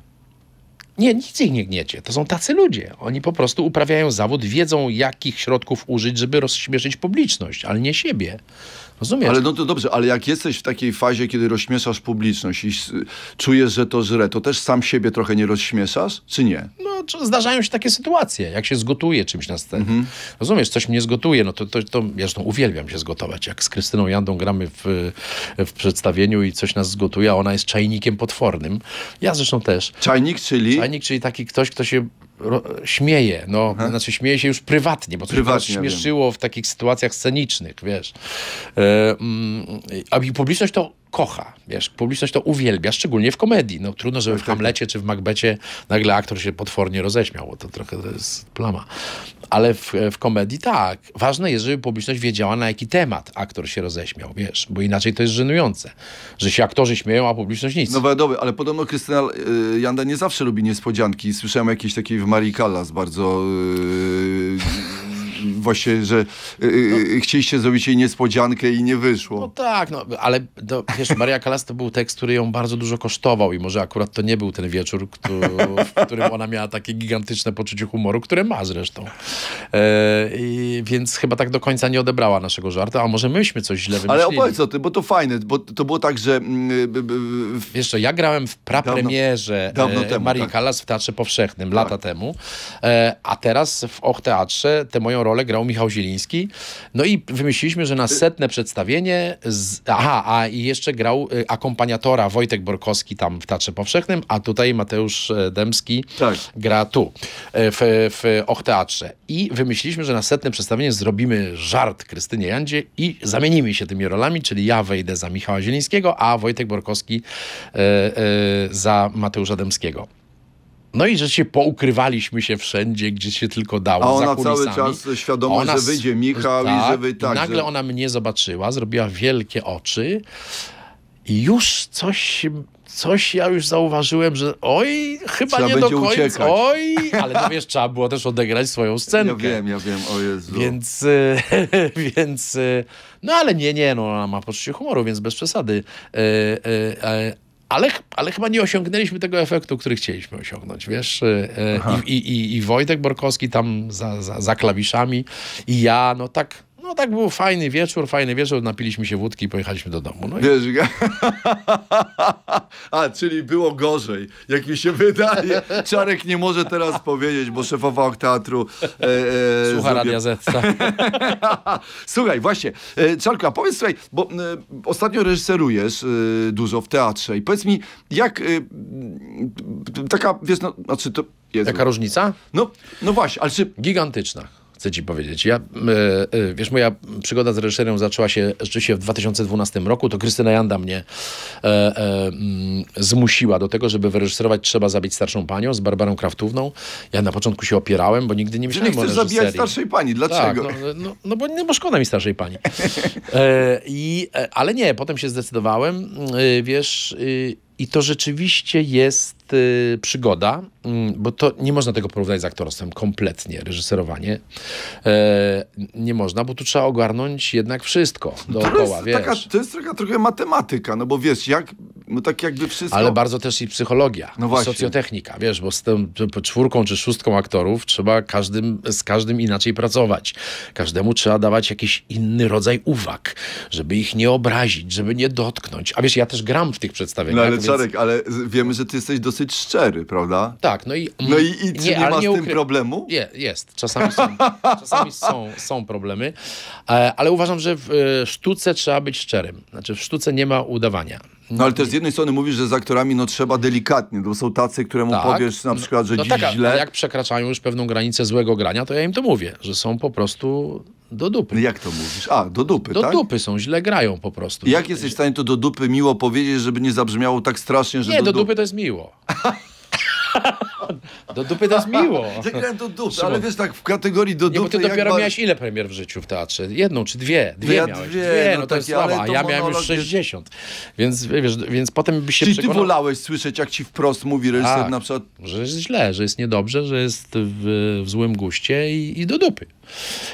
Nie, nic ich nie gniecie. To są tacy ludzie. Oni po prostu uprawiają zawód, wiedzą, jakich środków użyć, żeby rozśmieszyć publiczność, ale nie siebie. Rozumiesz? Ale no to dobrze, ale jak jesteś w takiej fazie, kiedy rozśmieszasz publiczność i czujesz, że to żre, to też sam siebie trochę nie rozśmieszasz, czy nie? No, zdarzają się takie sytuacje, jak się zgotuje czymś na scenie. Mhm. Rozumiesz, coś mnie zgotuje, no to, to, to ja zresztą uwielbiam się zgotować. Jak z Krystyną Jandą gramy w, w przedstawieniu i coś nas zgotuje, a ona jest czajnikiem potwornym. Ja zresztą też. Czajnik, czyli? Czajnik, czyli taki ktoś, kto się... śmieje, no, Aha. znaczy śmieje się już prywatnie, bo to nas śmieszyło wiem. w takich sytuacjach scenicznych, wiesz. Yy, mm, a publiczność to kocha, wiesz, publiczność to uwielbia, szczególnie w komedii. No trudno, żeby w Hamlecie czy w Macbecie nagle aktor się potwornie roześmiał, bo to trochę to jest plama. Ale w, w komedii tak. Ważne jest, żeby publiczność wiedziała, na jaki temat aktor się roześmiał, wiesz, bo inaczej to jest żenujące, że się aktorzy śmieją, a publiczność nic. No wiadomo, ale podobno Krystyna y, Janda nie zawsze lubi niespodzianki. Słyszałem jakieś takiej w Marii Kalas bardzo... Y, właśnie, że yy, no. chcieliście zrobić jej niespodziankę i nie wyszło. No tak, no, ale to, wiesz, Maria Kalas to był tekst, który ją bardzo dużo kosztował i może akurat to nie był ten wieczór, który, w którym ona miała takie gigantyczne poczucie humoru, które ma zresztą. E, i, więc chyba tak do końca nie odebrała naszego żartu, a może myśmy coś źle wymyślili. Ale opowiedz o tym, bo to fajne, bo to było tak, że... W... Wiesz co, ja grałem w prapremierze dawno, dawno temu, Marii tak. Kalas w Teatrze Powszechnym, tak. lata temu, e, a teraz w Och Teatrze tę moją rolę grał Michał Zieliński. No i wymyśliliśmy, że na setne przedstawienie... Z... Aha, a i jeszcze grał akompaniatora Wojtek Borkowski tam w Teatrze Powszechnym, a tutaj Mateusz Dębski tak. gra tu, w, w Och Teatrze. I wymyśliliśmy, że na setne przedstawienie zrobimy żart Krystynie Jandzie i zamienimy się tymi rolami, czyli ja wejdę za Michała Zielińskiego, a Wojtek Borkowski e, e, za Mateusza Dębskiego. No i rzeczywiście poukrywaliśmy się wszędzie, gdzie się tylko dało. A ona za kulisami. Cały czas świadoma, ona, że wyjdzie Michał tak, i że wy tak. I nagle że... ona mnie zobaczyła, zrobiła wielkie oczy i już coś... Coś ja już zauważyłem, że oj, chyba trzeba nie do końca, uciekać. oj, ale no wiesz, trzeba było też odegrać swoją scenkę. Ja wiem, ja wiem, o Jezu. Więc, y, więc y, no ale nie, nie, no ona ma poczucie humoru, więc bez przesady. Y, y, y, Ale, ale chyba nie osiągnęliśmy tego efektu, który chcieliśmy osiągnąć, wiesz? I, i, i Wojtek Borkowski tam za, za, za klawiszami i ja, no tak, no tak był fajny wieczór, fajny wieczór, napiliśmy się wódki i pojechaliśmy do domu. No i... Wiesz, a, czyli było gorzej, jak mi się wydaje. Czarek nie może teraz powiedzieć, bo szefowa Och Teatru... E, e, Słucha Radia Z. Słuchaj, właśnie, Czarku, a powiedz słuchaj, bo e, ostatnio reżyserujesz e, dużo w teatrze i powiedz mi, jak e, taka, wiesz, no, znaczy to... Jezu. Jaka różnica? No, no właśnie, ale czy... Gigantyczna. Chcę ci powiedzieć. Ja, yy, yy, wiesz, moja przygoda z reżyserią zaczęła się rzeczywiście w dwa tysiące dwunastym roku. To Krystyna Janda mnie yy, yy, zmusiła do tego, żeby wyreżyserować Trzeba zabić starszą panią z Barbarą Kraftówną. Ja na początku się opierałem, bo nigdy nie myślałem o reżyserii. Że nie chcesz zabijać starszej pani. Dlaczego? Tak, no, no, no, bo, no bo szkoda mi starszej pani. Yy, i, ale nie, potem się zdecydowałem. Yy, wiesz... Yy, I to rzeczywiście jest y, przygoda, y, bo to nie można tego porównać z aktorstwem kompletnie, reżyserowanie. E, nie można, bo tu trzeba ogarnąć jednak wszystko dookoła, to jest, wiesz. Taka, to jest taka trochę matematyka, no bo wiesz, jak, no tak jakby wszystko... Ale bardzo też i psychologia, no właśnie. Socjotechnika, wiesz, bo z tą czwórką czy szóstką aktorów trzeba każdym, z każdym inaczej pracować. Każdemu trzeba dawać jakiś inny rodzaj uwag, żeby ich nie obrazić, żeby nie dotknąć. A wiesz, ja też gram w tych przedstawieniach. No, Czarek, ale wiemy, że ty jesteś dosyć szczery, prawda? Tak, no i... No i, i czy nie, nie ma nie z tym problemu? Nie, jest. Czasami są, czasami są, są problemy, ale uważam, że w sztuce trzeba być szczerym. Znaczy w sztuce nie ma udawania. No ale też z jednej strony mówisz, że z aktorami no trzeba delikatnie, bo są tacy, któremu tak, powiesz na przykład, że no dziś tak, źle... No jak przekraczają już pewną granicę złego grania, to ja im to mówię, że są po prostu... Do dupy. Jak to mówisz? A, do dupy, do tak? Do dupy są, źle grają po prostu. I jak jesteś w stanie to do dupy miło powiedzieć, żeby nie zabrzmiało tak strasznie, że... Nie, do, do dupy, dupy to jest miło. Do dupy to jest miło. Ja grałem do dupy, Szymon. Ale wiesz tak, w kategorii do dupy... Nie, bo ty dopiero bar... miałeś ile premier w życiu w teatrze? Jedną czy dwie? Dwie ja miałeś. Dwie, dwie no, no to jest słaba, a ja miałem już sześćdziesiąt. Więc, wiesz, więc potem byś się Czyli przekonał... ty wolałeś słyszeć, jak ci wprost mówi reżyser tak, na przykład... że jest źle, że jest niedobrze, że jest w, w złym guście i, i do dupy.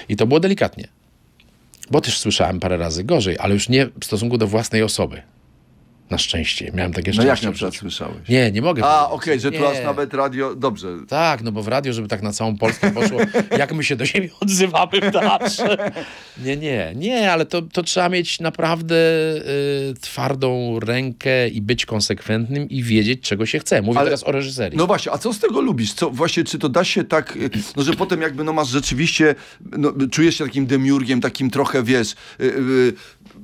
I to było delikatnie. Bo też słyszałem parę razy gorzej, ale już nie w stosunku do własnej osoby. Na szczęście. Miałem takie szczęście. No jak na przykład słyszałeś? Nie, nie mogę. A, okej, okay, że tu aż nawet radio... Dobrze. Tak, no bo w radio, żeby tak na całą Polskę poszło, jak my się do siebie odzywamy w teatrze. Nie, nie, nie, ale to, to trzeba mieć naprawdę y, twardą rękę i być konsekwentnym i wiedzieć, czego się chce. Mówię ale, teraz o reżyserii. No właśnie, a co z tego lubisz? Co, właśnie, czy to da się tak, no że potem jakby no masz rzeczywiście, no, czujesz się takim demiurgiem, takim trochę, wiesz, y, y,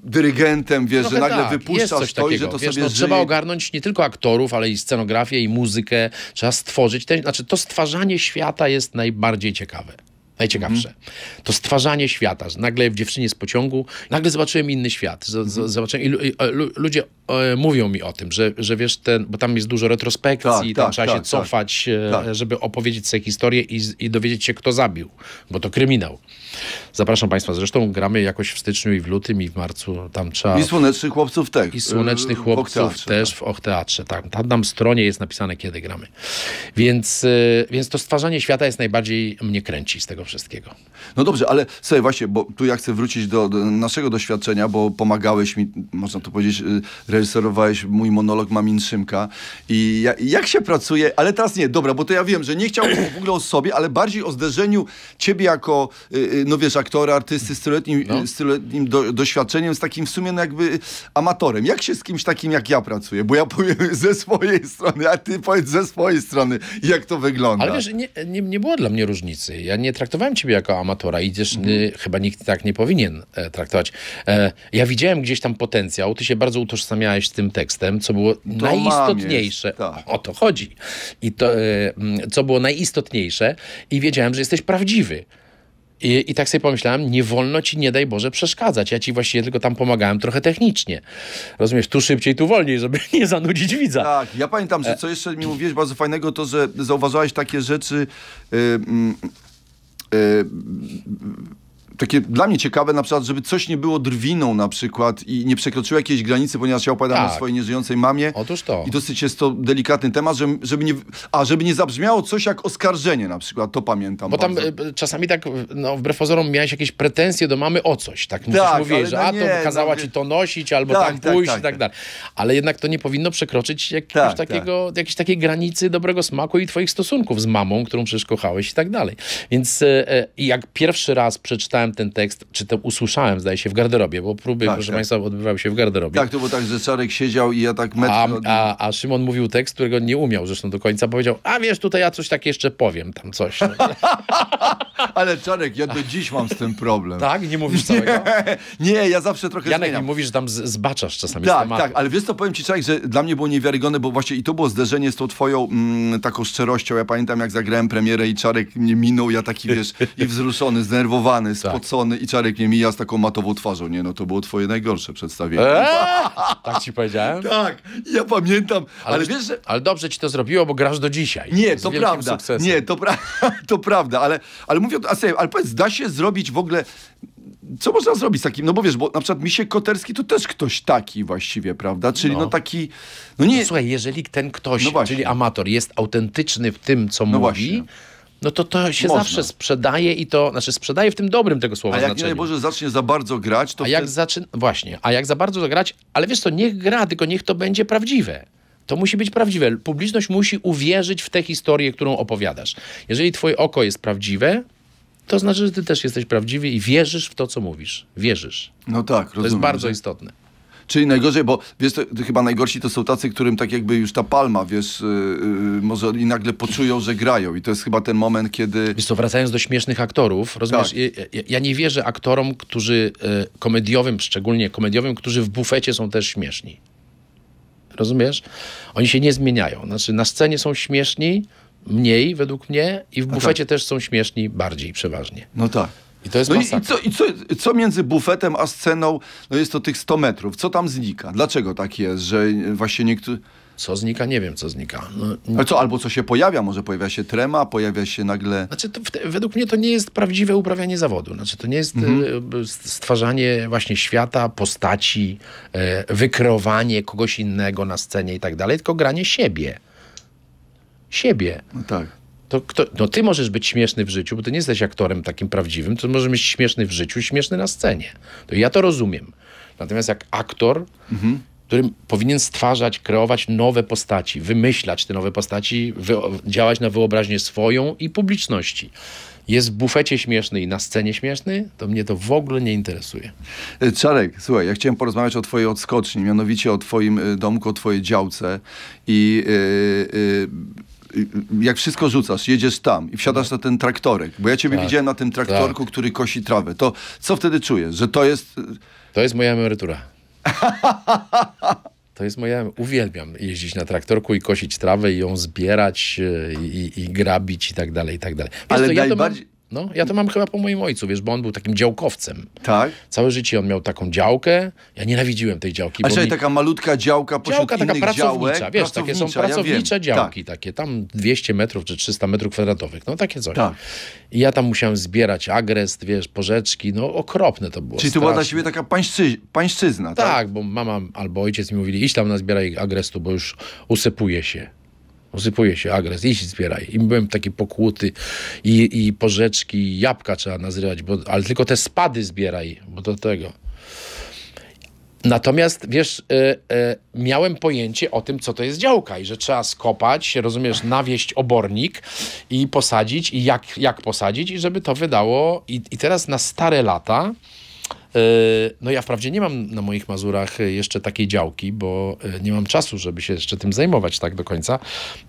dyrygentem, wiesz, trochę że nagle tak, wypuszczasz to i że to wiesz, sobie no, trzeba ogarnąć nie tylko aktorów, ale i scenografię, i muzykę. Trzeba stworzyć. Ten, znaczy to stwarzanie świata jest najbardziej ciekawe. Najciekawsze. Mm. To stwarzanie świata. Że nagle w Dziewczynie z pociągu, nagle zobaczyłem inny świat. Z, mm. zobaczyłem, i lu, i, lu, ludzie e, mówią mi o tym, że, że wiesz, ten, bo tam jest dużo retrospekcji, tak, i tam tak, trzeba tak, się cofać, tak, e, tak. żeby opowiedzieć sobie historię i, i dowiedzieć się, kto zabił, bo to kryminał. Zapraszam Państwa. Zresztą gramy jakoś w styczniu i w lutym i w marcu. Tam trzeba... I Słonecznych Chłopców też. I Słonecznych Chłopców też w Och Teatrze. Tam, tam na stronie jest napisane, kiedy gramy. Więc, więc to stwarzanie świata jest najbardziej mnie kręci z tego wszystkiego. No dobrze, ale sobie właśnie, bo tu ja chcę wrócić do, do naszego doświadczenia, bo pomagałeś mi, można to powiedzieć, reżyserowałeś mój monolog Mamin Szymka i ja, jak się pracuje, ale teraz nie, dobra, bo to ja wiem, że nie chciałbym w ogóle o sobie, ale bardziej o zderzeniu ciebie jako, no wiesz, aktora, artysty z tyloletnim, no. z tyloletnim do, doświadczeniem, z takim w sumie no jakby amatorem. Jak się z kimś takim jak ja pracuję? Bo ja powiem ze swojej strony, a ty powiedz ze swojej strony, jak to wygląda. Ale wiesz, nie, nie, nie było dla mnie różnicy. Ja nie traktowałem ciebie jako amatora i też mhm. y, chyba nikt tak nie powinien e, traktować. E, ja widziałem gdzieś tam potencjał, ty się bardzo utożsamiałeś z tym tekstem, co było to najistotniejsze. Mam, o to chodzi. I to, y, co było najistotniejsze i wiedziałem, że jesteś prawdziwy. I, I tak sobie pomyślałem, nie wolno ci, nie daj Boże, przeszkadzać. Ja ci właściwie tylko tam pomagałem trochę technicznie. Rozumiesz, tu szybciej, tu wolniej, żeby nie zanudzić widza. Tak, ja pamiętam, że co jeszcze mi mówiłeś bardzo fajnego, to że zauważyłeś takie rzeczy... Yy, yy, yy, takie dla mnie ciekawe, na przykład, żeby coś nie było drwiną na przykład i nie przekroczyło jakiejś granicy, ponieważ ja opowiadam tak. o swojej nieżyjącej mamie. Otóż to. I dosyć jest to delikatny temat, żeby, żeby nie, a żeby nie zabrzmiało coś jak oskarżenie na przykład, to pamiętam. Bo bardzo. tam czasami tak, no wbrew pozorom miałeś jakieś pretensje do mamy o coś, tak? tak mówiłeś, że no a to nie, kazała no, ci to nosić, albo tak, tam tak, pójść tak, i tak, tak dalej. Ale jednak to nie powinno przekroczyć jakiegoś tak, takiego, tak. jakiejś takiej granicy dobrego smaku i twoich stosunków z mamą, którą przecież kochałeś i tak dalej. Więc e, jak pierwszy raz przeczytałem ten tekst, czy to usłyszałem, zdaje się, w garderobie, bo próby, tak, proszę tak. Państwa, odbywały się w garderobie. Tak, to było tak, że Czarek siedział i ja tak metr... A, a, a Szymon mówił tekst, którego nie umiał zresztą do końca. Powiedział, a wiesz, tutaj ja coś tak jeszcze powiem, tam coś. Ale Czarek, ja do dziś mam z tym problem. Tak? Nie mówisz całego? Nie, nie ja zawsze trochę Janek, zmieniam. mówisz, że tam z, zbaczasz czasami tak, z tematu. Tak, ale wiesz co, powiem ci Czarek, że dla mnie było niewiarygodne, bo właśnie i to było zderzenie z tą twoją mm, taką szczerością. Ja pamiętam, jak zagrałem premierę i Czarek mnie minął, ja taki, wiesz, i wzruszony, zdenerwowany, spocony i Czarek mnie mija z taką matową twarzą. Nie, no to było twoje najgorsze przedstawienie. Eee, tak ci powiedziałem? Tak, ja pamiętam. Ale, ale wiesz, że... Ale dobrze ci to zrobiło, bo grasz do dzisiaj. Nie, to prawda. Sukcesem. Nie, to, pra... to prawda, ale, ale mówię, a sobie, ale powiedz, da się zrobić w ogóle... Co można zrobić z takim, no bo wiesz, bo na przykład Miśek Koterski to też ktoś taki właściwie, prawda? Czyli no, no taki... No, nie... no słuchaj, jeżeli ten ktoś, no czyli amator, jest autentyczny w tym, co no mówi... Właśnie. No to to się Można. zawsze sprzedaje i to, znaczy sprzedaje w tym dobrym tego słowa znaczeniu. A jak znaczeniu. nie Boże zacznie za bardzo grać, to... A jak zaczyna, właśnie, a jak za bardzo grać, ale wiesz co, niech gra, tylko niech to będzie prawdziwe. To musi być prawdziwe. Publiczność musi uwierzyć w tę historię, którą opowiadasz. Jeżeli twoje oko jest prawdziwe, to znaczy, że ty też jesteś prawdziwy i wierzysz w to, co mówisz. Wierzysz. No tak, rozumiem. To jest bardzo że... istotne. Czyli najgorzej, bo wiesz, to, to chyba najgorsi to są tacy, którym tak jakby już ta palma, wiesz, yy, może i nagle poczują, że grają. I to jest chyba ten moment, kiedy... Wiesz co, wracając do śmiesznych aktorów, rozumiesz, tak. ja, ja nie wierzę aktorom, którzy yy, komediowym, szczególnie komediowym, którzy w bufecie są też śmieszni. Rozumiesz? Oni się nie zmieniają. Znaczy na scenie są śmieszni, mniej według mnie, i w bufecie tak. też są śmieszni bardziej przeważnie. No tak. I to jest no i, i, co, i co, co między bufetem a sceną, no jest to tych sto metrów. Co tam znika? Dlaczego tak jest, że właśnie niektórzy... Co znika? Nie wiem, co znika. No, ale co, albo co się pojawia? Może pojawia się trema, pojawia się nagle... Znaczy, to te, według mnie to nie jest prawdziwe uprawianie zawodu. Znaczy, to nie jest mhm. stwarzanie właśnie świata, postaci, wykreowanie kogoś innego na scenie i tak dalej, tylko granie siebie. Siebie. No tak. To kto, no ty możesz być śmieszny w życiu, bo ty nie jesteś aktorem takim prawdziwym, to możesz być śmieszny w życiu, śmieszny na scenie. To ja to rozumiem. Natomiast jak aktor, mhm. który powinien stwarzać, kreować nowe postaci, wymyślać te nowe postaci, działać na wyobraźnię swoją i publiczności. Jest w bufecie śmieszny i na scenie śmieszny, to mnie to w ogóle nie interesuje. Czarek, słuchaj, ja chciałem porozmawiać o twojej odskoczni, mianowicie o twoim domku, o twojej działce i... Yy, yy, jak wszystko rzucasz, jedziesz tam i wsiadasz na ten traktorek, bo ja ciebie tak, widziałem na tym traktorku, tak. który kosi trawę, to co wtedy czujesz, że to jest... To jest moja emerytura. To jest moja... Uwielbiam jeździć na traktorku i kosić trawę i ją zbierać i, i, i grabić i tak dalej, i tak dalej. Wiesz, ale najbardziej... Ja No, ja to mam chyba po moim ojcu, wiesz, bo on był takim działkowcem. Tak. Całe życie on miał taką działkę. Ja nienawidziłem tej działki. A czyli mi... taka malutka działka pośród działka, innych taka pracownicza, działek, wiesz, pracownicza, takie są pracownicze ja działki, tak. takie tam dwieście metrów czy trzysta metrów kwadratowych, no takie coś. Tak. I ja tam musiałem zbierać agrest, wiesz, porzeczki, no okropne to było. Czyli to była dla siebie taka pańszczy... pańszczyzna, tak? Tak, bo mama albo ojciec mi mówili, idź tam nazbieraj agrestu, bo już usypuje się. Usypuje się agres, idź zbieraj. I byłem taki pokłuty i, i porzeczki, i jabłka trzeba nazrywać, bo, ale tylko te spady zbieraj, bo do tego. Natomiast, wiesz, e, e, miałem pojęcie o tym, co to jest działka i że trzeba skopać, rozumiesz, nawieść obornik i posadzić, i jak, jak posadzić, i żeby to wydało. I, i teraz na stare lata... No ja wprawdzie nie mam na moich Mazurach jeszcze takiej działki, bo nie mam czasu, żeby się jeszcze tym zajmować tak do końca,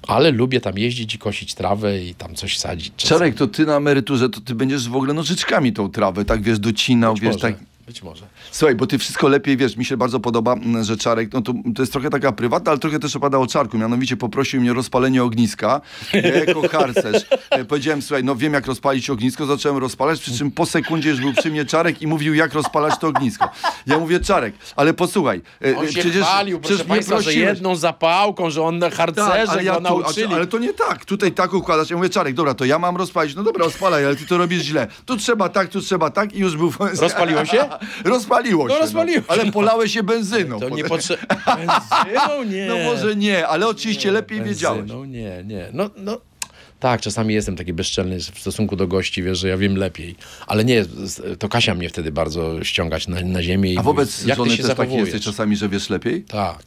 ale lubię tam jeździć i kosić trawę i tam coś sadzić. Czarek, to ty na emeryturze, to ty będziesz w ogóle nożyczkami tą trawę, tak wiesz, docinał, wiesz, tak... Być może. Słuchaj, bo ty wszystko lepiej wiesz, mi się bardzo podoba, że Czarek, no to, to jest trochę taka prywatna, ale trochę też opada o Czarku, mianowicie poprosił mnie o rozpalenie ogniska, jako harcerz. Powiedziałem, słuchaj, no wiem jak rozpalić ognisko, zacząłem rozpalać, przy czym po sekundzie już był przy mnie Czarek i mówił jak rozpalać to ognisko. Ja mówię, Czarek, ale posłuchaj. On się przecież, chwalił, przecież proszę państwa, prosiłeś. Że jedną zapałką, że on harcerze tak, ja go tu, nauczyli. A, ale to nie tak, tutaj tak układasz. Ja mówię, Czarek, dobra, to ja mam rozpalić, no dobra, rozpalaj, ale ty to robisz źle. Tu trzeba tak, tu trzeba tak i już był... Rozpaliło się? Rozpaliło się, no, rozpaliło się. No. Ale polałeś się benzyną. To nie potrze... Benzyną nie. No może nie, ale oczywiście nie, lepiej benzyną, wiedziałeś. Benzyną nie, nie. No, no. Tak, czasami jestem taki bezczelny w stosunku do gości, wiesz, że ja wiem lepiej. Ale nie, to Kasia mnie wtedy bardzo ściągać na, na ziemię. I a wobec mówi, żony ty się też tak jesteś czasami, że wiesz lepiej? Tak.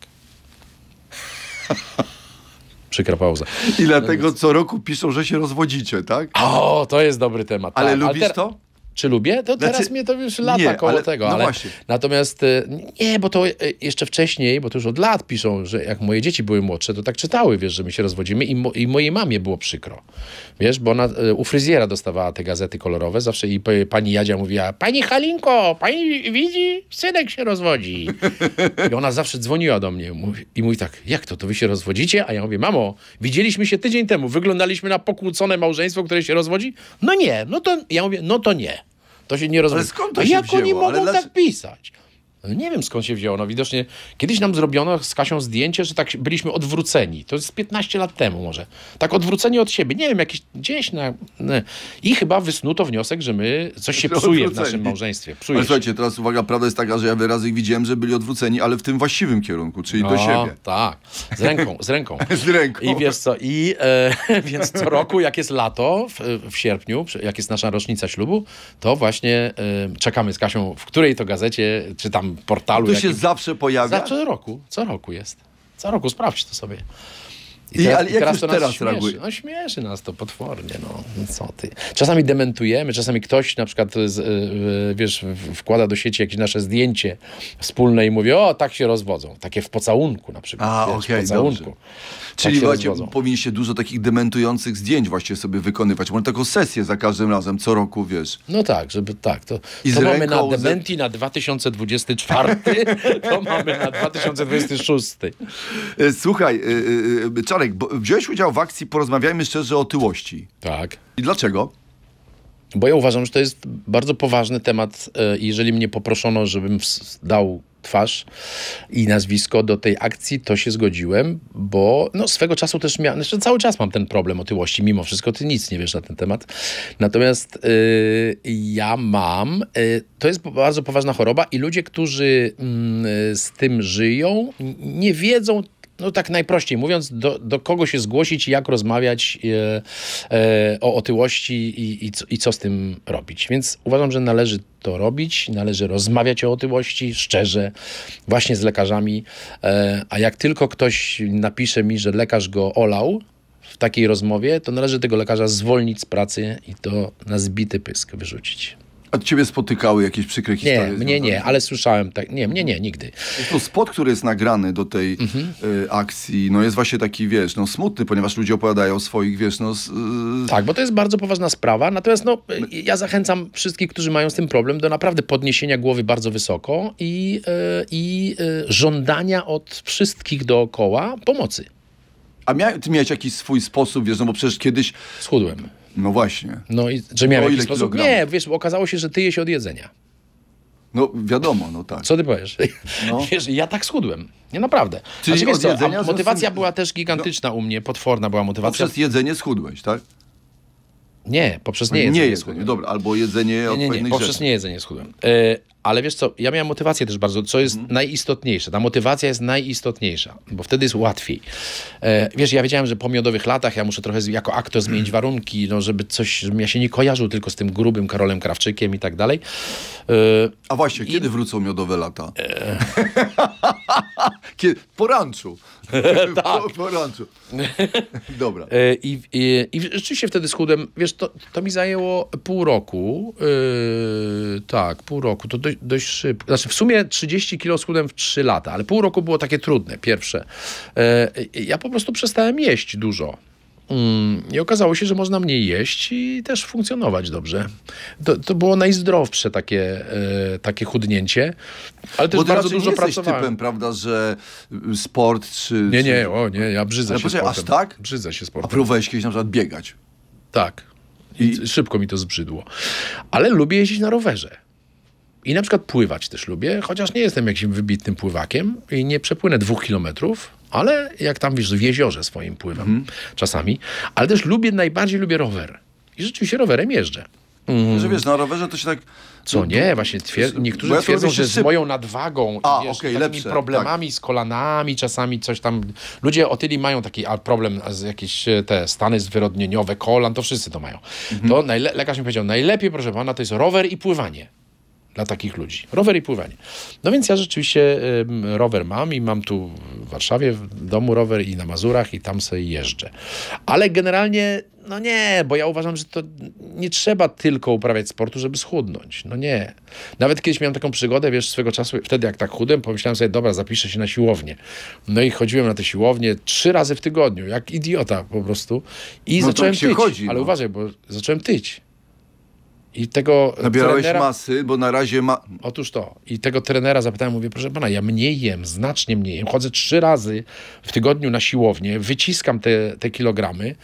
Przykra pauza. I dlatego co roku piszą, że się rozwodzicie, tak? O, to jest dobry temat. Ale tak. lubisz ale te... to? Czy lubię? To teraz znaczy, mnie to już lata nie, koło ale, tego. Ale no natomiast nie, bo to jeszcze wcześniej, bo to już od lat piszą, że jak moje dzieci były młodsze, to tak czytały, wiesz, że my się rozwodzimy i, mo, i mojej mamie było przykro. Wiesz, bo ona u fryzjera dostawała te gazety kolorowe zawsze i pani Jadzia mówiła, pani Halinko, pani widzi? Synek się rozwodzi. I ona zawsze dzwoniła do mnie mówi, i mówi tak, jak to, to wy się rozwodzicie? A ja mówię, mamo, widzieliśmy się tydzień temu, wyglądaliśmy na pokłócone małżeństwo, które się rozwodzi? No nie, no to, ja mówię, no to nie. To się nie rozumie. Ale skąd to się A jak wzięło? Oni mogą ale tak las... pisać? No nie wiem, skąd się wzięło. No widocznie kiedyś nam zrobiono z Kasią zdjęcie, że tak byliśmy odwróceni. To jest piętnaście lat temu może. Tak odwróceni od siebie. Nie wiem, jakieś gdzieś na... I chyba wysnuto wniosek, że my... Coś się psuje odwróceni. W naszym małżeństwie. Psuje ale słuchajcie, teraz uwaga, prawda jest taka, że ja wyrazy widziałem, że byli odwróceni, ale w tym właściwym kierunku, czyli no, do siebie. Tak. Z ręką, z ręką. z ręką. I wiesz co, i e, więc co roku, jak jest lato, w, w sierpniu, jak jest nasza rocznica ślubu, to właśnie e, czekamy z Kasią, w której to gazecie, czy tam portalu. To się jakim... zawsze pojawia? Za, co roku. Co roku jest. Co roku. Sprawdź to sobie. I, teraz, I ale jak teraz to teraz śmieszy. Reaguje? No śmieszy nas to potwornie. No. Co ty? Czasami dementujemy, czasami ktoś na przykład z, wiesz, wkłada do sieci jakieś nasze zdjęcie wspólne i mówi, o, tak się rozwodzą. Takie w pocałunku na przykład. A, okej, okay, dobrze. Tak czyli powinniście dużo takich dementujących zdjęć właśnie sobie wykonywać. Może taką sesję za każdym razem, co roku, wiesz. No tak, żeby tak. To, I to mamy na dementi ze... na dwa tysiące dwudziesty czwarty, to mamy na dwa tysiące dwudziesty szósty. Słuchaj, yy, czas Czarek, bo wziąłeś udział w akcji Porozmawiajmy szczerze o otyłości. Tak. I dlaczego? Bo ja uważam, że to jest bardzo poważny temat. Jeżeli mnie poproszono, żebym dał twarz i nazwisko do tej akcji, to się zgodziłem, bo no, swego czasu też miałem, znaczy cały czas mam ten problem otyłości, mimo wszystko ty nic nie wiesz na ten temat. Natomiast yy, ja mam, yy, to jest bardzo poważna choroba i ludzie, którzy yy, z tym żyją, nie wiedzą, no tak najprościej mówiąc, do, do kogo się zgłosić, jak rozmawiać e, e, o otyłości i, i, co, i co z tym robić. Więc uważam, że należy to robić, należy rozmawiać o otyłości szczerze, właśnie z lekarzami, e, a jak tylko ktoś napisze mi, że lekarz go olał w takiej rozmowie, to należy tego lekarza zwolnić z pracy i to na zbity pysk wyrzucić. A ciebie spotykały jakieś przykre historie? Nie, mnie nie, ale słyszałem tak. Nie, mnie nie, nigdy. To spot, który jest nagrany do tej mhm. y, akcji, no jest właśnie taki, wiesz, no smutny, ponieważ ludzie opowiadają o swoich, wiesz, no... Y... Tak, bo to jest bardzo poważna sprawa, natomiast no, ja zachęcam wszystkich, którzy mają z tym problem, do naprawdę podniesienia głowy bardzo wysoko i y, y, y, żądania od wszystkich dookoła pomocy. A mia ty miałeś jakiś swój sposób, wiesz, no bo przecież kiedyś... Schudłem. No właśnie. No i że miałem jakiś sposób? Nie, wiesz, okazało się, że tyje się od jedzenia. No wiadomo, no tak. Co ty powiesz? No. Wiesz, ja tak schudłem. Nie, naprawdę. Czyli znaczy, wiesz, co, motywacja była też gigantyczna no, u mnie, potworna była motywacja. Poprzez jedzenie schudłeś, tak? Nie, poprzez nie jedzenie. Nie jedzenie, dobra, albo jedzenie od nie, nie, nie, poprzez rzeczy. Nie jedzenie schudłem. Yy, ale wiesz co, ja miałem motywację też bardzo, co jest hmm. najistotniejsze. Ta motywacja jest najistotniejsza, bo wtedy jest łatwiej. Yy, wiesz, ja wiedziałem, że po miodowych latach ja muszę trochę jako aktor zmienić warunki, no, żeby coś, żebym ja się nie kojarzył tylko z tym grubym Karolem Krawczykiem i tak dalej. Yy, A właśnie, kiedy i... wrócą miodowe lata? Yy. Po ranczu. Tak. Po, po ranczu. Dobra. Yy, i, i, I rzeczywiście wtedy schudłem, wiesz, to, to mi zajęło pół roku. Yy, tak, pół roku. To dość, dość szybko. Znaczy w sumie trzydzieści kilo schudłem w trzy lata, ale pół roku było takie trudne, pierwsze. Yy, ja po prostu przestałem jeść dużo. Yy, I okazało się, że można mniej jeść i też funkcjonować dobrze. To, to było najzdrowsze takie, yy, takie chudnięcie. Ale też bardzo dużo nie pracowałem. Jesteś typem, prawda, że sport czy... Nie, nie, o nie, ja brzydzę ale się proszę, sportem. Aż tak? Brzydzę się sportem. A próbowałeś kiedyś na przykład biegać? Tak. I szybko mi to zbrzydło. Ale lubię jeździć na rowerze. I na przykład pływać też lubię, chociaż nie jestem jakimś wybitnym pływakiem i nie przepłynę dwóch kilometrów, ale jak tam, wiesz, w jeziorze swoim pływam mm. czasami. Ale też lubię, najbardziej lubię rower. I rzeczywiście rowerem jeżdżę. Mm. Że wiesz, na rowerze to się tak... Co no, nie, właśnie twierd niektórzy ja twierdzą, że z moją nadwagą a, i wiesz, okay, takimi lepsze, problemami tak. z kolanami, czasami coś tam. Ludzie otyli mają taki problem, z jakieś te stany zwyrodnieniowe, kolan, to wszyscy to mają. Mhm. To lekarz mi powiedział, najlepiej, proszę pana, to jest rower i pływanie. Dla takich ludzi. Rower i pływanie. No więc ja rzeczywiście y, rower mam i mam tu w Warszawie w domu rower i na Mazurach i tam sobie jeżdżę. Ale generalnie, no nie, bo ja uważam, że to nie trzeba tylko uprawiać sportu, żeby schudnąć. No nie. Nawet kiedyś miałem taką przygodę, wiesz, swego czasu, wtedy jak tak chudłem, pomyślałem sobie, dobra, zapiszę się na siłownię. No i chodziłem na te siłownie trzy razy w tygodniu, jak idiota po prostu. I no zacząłem tyć. Chodzi, ale no. uważaj, bo zacząłem tyć. I tego Nabierałeś trenera... masy, bo na razie ma... Otóż to. I tego trenera zapytałem, mówię, proszę pana, ja mniej jem, znacznie mniej jem. Chodzę trzy razy w tygodniu na siłownię, wyciskam te, te kilogramy,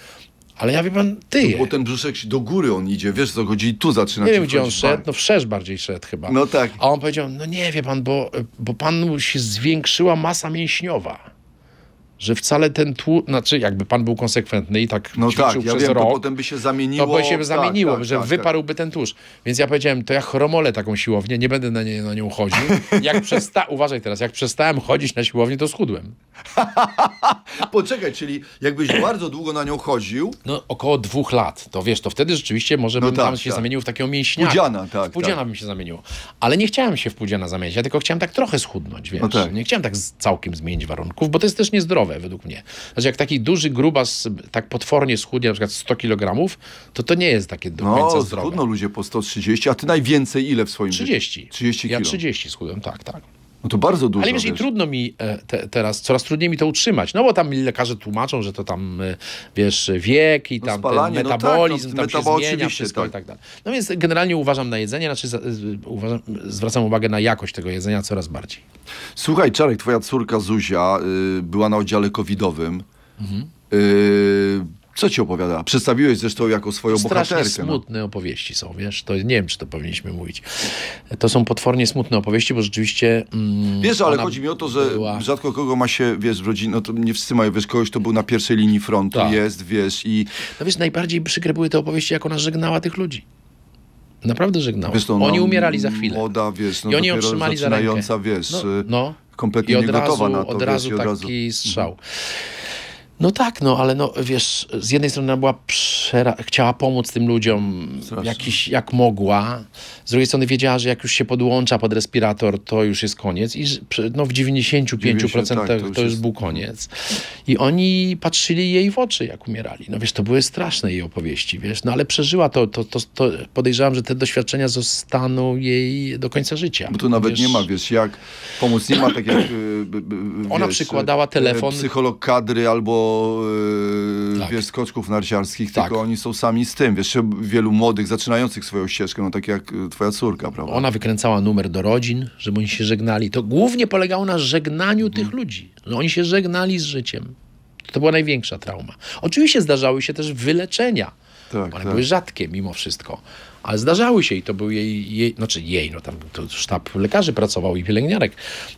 ale ja wie pan, tyję. No bo ten brzuszek do góry on idzie, wiesz co chodzi, i tu zaczyna się. Nie wiem, gdzie on szedł, no wszerz bardziej szedł chyba. No tak. A on powiedział, no nie, wie pan, bo, bo panu się zwiększyła masa mięśniowa. Że wcale ten tłum, znaczy jakby pan był konsekwentny i tak no ćwiczył tak, przez ja wiem, rok, to potem by się zamieniło, to by się zamieniło, tak, tak, że tak, wyparłby tak. ten tłuszcz. Więc ja powiedziałem, to ja chromolę taką siłownię, nie będę na, nie, na nią chodził. Jak przesta uważaj teraz, jak przestałem chodzić na siłownię, to schudłem. Poczekaj, czyli jakbyś bardzo długo na nią chodził? No około dwóch lat, to wiesz, to wtedy rzeczywiście może no bym tak, tam się tak. zamienił w takiego mięśniaka. Pudziana, tak. W Pudziana tak. bym się zamienił. Ale nie chciałem się w Pudziana zamienić, ja tylko chciałem tak trochę schudnąć, wiesz. No tak. Nie chciałem tak całkiem zmienić warunków, bo to jest też niezdrowe. Według mnie. Znaczy jak taki duży grubas tak potwornie schudnie, na przykład sto kilogramów, to to nie jest takie do końca no, zdrowe. No, trudno ludzie po sto trzydzieści, a ty najwięcej ile w swoim trzydzieści. Życiu? trzydzieści kilo. Ja trzydzieści schudłem, tak, tak. No to bardzo dużo. Ale wiesz, wiesz. i trudno mi te, teraz, coraz trudniej mi to utrzymać, no bo tam lekarze tłumaczą, że to tam, wiesz, wiek i tam no spalanie, ten metabolizm, no tak, no, tam metabol się zmienia wszystko tak. i tak dalej. No więc generalnie uważam na jedzenie, znaczy uważam, zwracam uwagę na jakość tego jedzenia coraz bardziej. Słuchaj, Czarek, twoja córka Zuzia y, była na oddziale covidowym. Mhm. Y, co ci opowiadała? Przedstawiłeś zresztą jako swoją bohaterkę. Strasznie smutne no. opowieści są, wiesz? To, nie wiem, czy to powinniśmy mówić. To są potwornie smutne opowieści, bo rzeczywiście... Mm, wiesz, ale chodzi mi o to, że była... rzadko kogo ma się, wiesz, w rodzinie, no to nie wszyscy mają, wiesz, kogoś, kto był na pierwszej linii frontu, tak. jest, wiesz, i... No wiesz, najbardziej przykre były te opowieści, jak ona żegnała tych ludzi. Naprawdę żegnała. Wiesz, to, no, oni umierali za chwilę. Młoda, wiesz, no, i oni otrzymali za rękę. Wiesz, no, no. Kompletnie nie gotowa na to. Od razu wiesz, i od razu taki strzał. No tak, no, ale no, wiesz, z jednej strony ona była chciała pomóc tym ludziom jakiś, jak mogła, z drugiej strony wiedziała, że jak już się podłącza pod respirator, to już jest koniec i no, w dziewięćdziesięciu pięciu procentach tak, to, już, to już był koniec. I oni patrzyli jej w oczy, jak umierali. No wiesz, to były straszne jej opowieści, wiesz, no ale przeżyła to, to, to, to podejrzewam, że te doświadczenia zostaną jej do końca życia. Bo tu nawet wiesz, nie ma, wiesz, jak pomóc nie ma, tak jak wiesz, ona przykładała telefon. Psycholog kadry albo Tak. wiesz, skoczków narciarskich, tak. tylko oni są sami z tym. Wiesz, wielu młodych, zaczynających swoją ścieżkę, no tak jak twoja córka, prawda? Ona wykręcała numer do rodzin, żeby oni się żegnali. To głównie polegało na żegnaniu mhm. tych ludzi. Że oni się żegnali z życiem. To była największa trauma. Oczywiście zdarzały się też wyleczenia. Tak, One tak. były rzadkie mimo wszystko. Ale zdarzały się i to był jej, jej znaczy jej, no tam to sztab lekarzy pracował i pielęgniarek.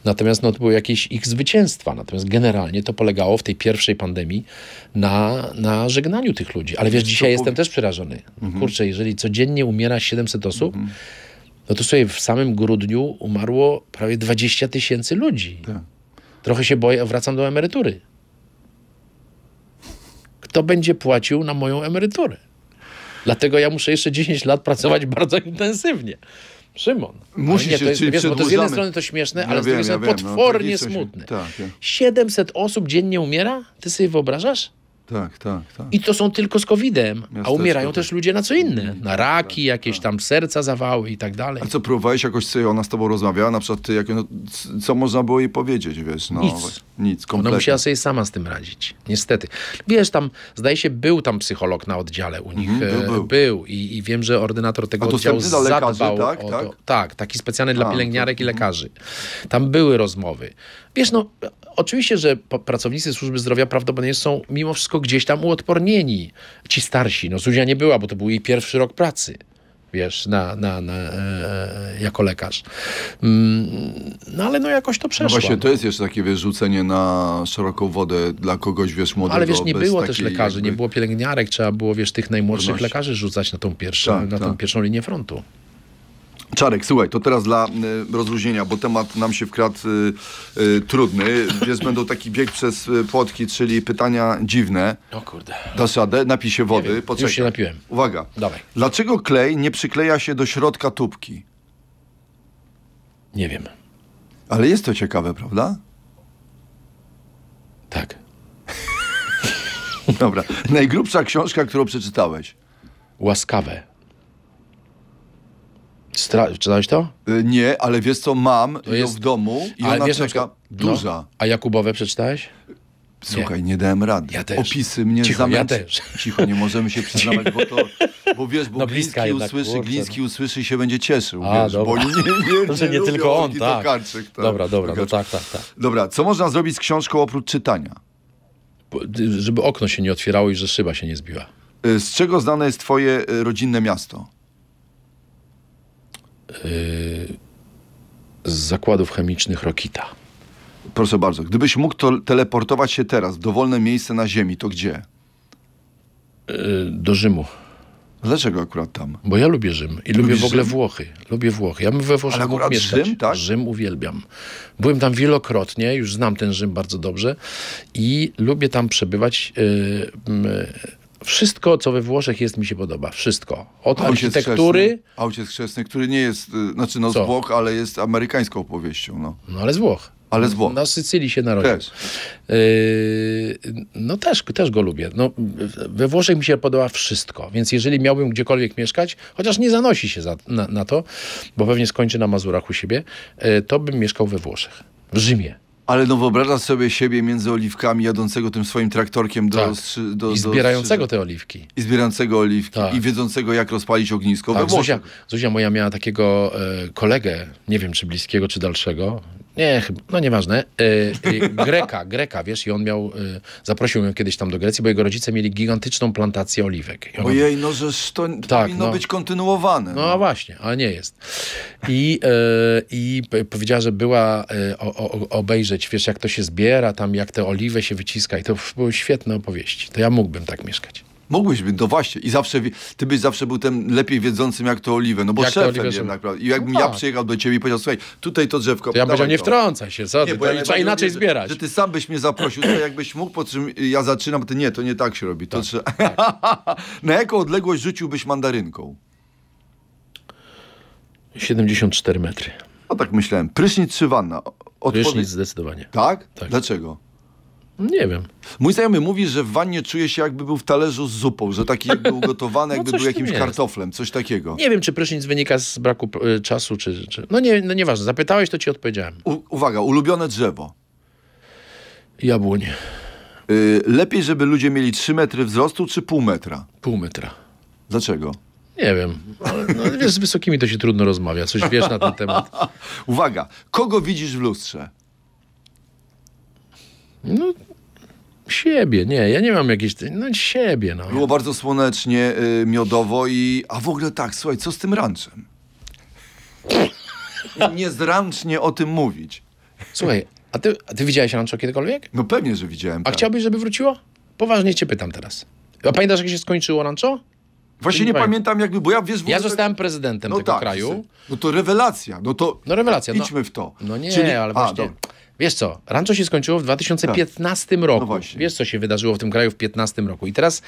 Natomiast no, to były jakieś ich zwycięstwa. Natomiast generalnie to polegało w tej pierwszej pandemii na, na żegnaniu tych ludzi. Ale wiesz, dzisiaj to jestem po... też przerażony. Mhm. Kurczę, jeżeli codziennie umiera siedemset osób, mhm. no to sobie w samym grudniu umarło prawie dwadzieścia tysięcy ludzi. Tak. Trochę się boję, wracam do emerytury. Kto będzie płacił na moją emeryturę? Dlatego ja muszę jeszcze dziesięć lat pracować bardzo intensywnie. Szymon. Musi nie, się, to jest, czyli wiesz, bo to z jednej strony to śmieszne, ja ale wiem, z drugiej strony ja potwornie no, smutne. Tak, ja. siedemset osób dziennie umiera? Ty sobie wyobrażasz? Tak, tak, tak. I to są tylko z kowidem, Miasteczko, a umierają tak. też ludzie na co inne. Na raki, tak, jakieś tak. tam serca zawały i tak dalej. A co, próbowałeś jakoś, co ona z tobą rozmawiała? Na przykład, ty, jak, no, co można było jej powiedzieć, wiesz? No, nic. Nic, kompletnie. Ona musiała sobie sama z tym radzić. Niestety. Wiesz, tam, zdaje się, był tam psycholog na oddziale u nich. Mhm, był, był. był. I, I wiem, że ordynator tego oddziału zadbał lekarzy, tak, o tak? to. Tak, taki specjalny dla a, pielęgniarek to... i lekarzy. Tam były rozmowy. Wiesz, no, oczywiście, że pracownicy służby zdrowia prawdopodobnie są mimo wszystko gdzieś tam uodpornieni. Ci starsi. No Zuzia nie była, bo to był jej pierwszy rok pracy. Wiesz, na, na, na, e, jako lekarz. Mm, no ale no jakoś to przeszło. No właśnie, to jest jeszcze takie, wiesz, rzucenie na szeroką wodę dla kogoś, wiesz, młodego. Ale wiesz, nie było też lekarzy, jakby... nie było pielęgniarek. Trzeba było, wiesz, tych najmłodszych Podnosi. lekarzy rzucać na tą pierwszą, tak, na tak. tą pierwszą linię frontu. Czarek, słuchaj, to teraz dla y, rozluźnienia, bo temat nam się wkradł y, y, trudny, więc będą taki bieg przez y, płotki, czyli pytania dziwne. O kurde. Dasz radę? Napij się wody. Poczekaj. Już się napiłem. Uwaga. Dawaj. Dlaczego klej nie przykleja się do środka tubki? Nie wiem. Ale jest to ciekawe, prawda? Tak. Dobra. Najgrubsza książka, którą przeczytałeś? Łaskawe. Stra- czytałeś to? Yy, nie, ale wiesz co, mam to jest... w domu i ale ona wiesz, czeka no, duża. A Jakubowe przeczytałeś? Słuchaj, nie, nie dałem rady. Ja też. Opisy mnie Cicho, zamęczy... ja też. Cicho, nie możemy się przyznawać, bo to... Bo wiesz, bo no, Gliński usłyszy, kurczę, Gliński no. usłyszy i się będzie cieszył. A, wiesz, bo nie, nie, nie, to, nie, nie tylko on, tak. Tokarczyk, tak. Dobra, dobra, no, tak, tak, tak. Dobra, co można zrobić z książką oprócz czytania? Bo, żeby okno się nie otwierało i że szyba się nie zbiła. Yy, z czego znane jest twoje yy, rodzinne miasto? Z zakładów chemicznych Rokita. Proszę bardzo, gdybyś mógł to teleportować się teraz w dowolne miejsce na ziemi, to gdzie? Yy, do Rzymu. Dlaczego akurat tam? Bo ja lubię Rzym i lubię w ogóle Rzym? Włochy. Lubię Włochy. Ja bym we Włoszech mógł mieszkać. Rzym, tak? Rzym uwielbiam. Byłem tam wielokrotnie, już znam ten Rzym bardzo dobrze i lubię tam przebywać. Yy, yy, Wszystko, co we Włoszech jest, mi się podoba. Wszystko. Od Ojciec architektury... Chrzestny. Ojciec Chrzestny, który nie jest, y, znaczy no z co? Włoch, ale jest amerykańską opowieścią. No, no ale z Włoch. Ale z Włoch. Na Sycylii się narodził. Też. Yy, no też, też go lubię. No, we Włoszech mi się podoba wszystko. Więc jeżeli miałbym gdziekolwiek mieszkać, chociaż nie zanosi się za, na, na to, bo pewnie skończę na Mazurach u siebie, yy, to bym mieszkał we Włoszech. W Rzymie. Ale no wyobrażasz sobie siebie między oliwkami jadącego tym swoim traktorkiem do... Tak. Strzy, do I zbierającego do te oliwki. I zbierającego oliwki. Tak. I wiedzącego, jak rozpalić ognisko. Tak, Zuzia, Zuzia moja miała takiego e, kolegę, nie wiem, czy bliskiego, czy dalszego. Nie, chyba, no nieważne. E, e, Greka, Greka, wiesz, i on miał, e, zaprosił ją kiedyś tam do Grecji, bo jego rodzice mieli gigantyczną plantację oliwek. On, Ojej, no żeż to, to tak, powinno no, być kontynuowane. No, no właśnie, ale nie jest. I, e, i powiedziała, że była e, o, o, obejrzeć, wiesz, jak to się zbiera, tam jak te oliwę się wyciska i to były świetne opowieści. To ja mógłbym tak mieszkać. Mógłbyś być, no właśnie. I zawsze, ty byś zawsze był ten lepiej wiedzącym, jak to oliwę. No bo jak szefem jednak, prawda? I jakbym no. ja przyjechał do ciebie i powiedział, słuchaj, tutaj to drzewko... To ja powiedział, nie wtrącaj się, co? Nie, bo ja trzeba inaczej mówię, zbierać. Że, że ty sam byś mnie zaprosił, to jakbyś mógł, po czym ja zaczynam, to nie, to nie tak się robi. To tak, trzeba... tak. Na jaką odległość rzuciłbyś mandarynką? siedemdziesiąt cztery metry. No tak myślałem. Prysznic czy wanna? Odpowiedź... Prysznic zdecydowanie. Tak? Tak. Dlaczego? Nie wiem. Mój znajomy mówi, że w wannie czuje się, jakby był w talerzu z zupą, że taki jakby ugotowany, jakby no był jakimś kartoflem, coś takiego. Nie wiem, czy prysznic wynika z braku y, czasu, czy... czy... No, nie, no nieważne, zapytałeś, to ci odpowiedziałem. U, uwaga, ulubione drzewo. Jabłoń. Y, lepiej, żeby ludzie mieli trzy metry wzrostu, czy pół metra? Pół metra. Dlaczego? Nie wiem, ale no, wiesz, z wysokimi to się trudno rozmawia, coś wiesz na ten temat. Uwaga, kogo widzisz w lustrze? No, siebie, nie, ja nie mam jakiejś, no siebie, no. Było bardzo słonecznie, yy, miodowo i, a w ogóle tak, słuchaj, co z tym ranczem? Niezręcznie o tym mówić. Słuchaj, a ty, a ty widziałeś Ranczo kiedykolwiek? No pewnie, że widziałem. A tak. Chciałbyś, żeby wróciło? Poważnie cię pytam teraz. A pamiętasz, jak się skończyło Ranczo? Właśnie nie, nie pamiętam, jakby, bo ja wiesz... Ja zostałem prezydentem no tego tak, kraju. No to rewelacja, no to no rewelacja, idźmy no, w to. No nie, Czyli... ale właśnie... A, wiesz co, Ranczo się skończyło w dwa tysiące piętnastym tak. roku. No wiesz, co się wydarzyło w tym kraju w dwa tysiące piętnastym roku. I teraz...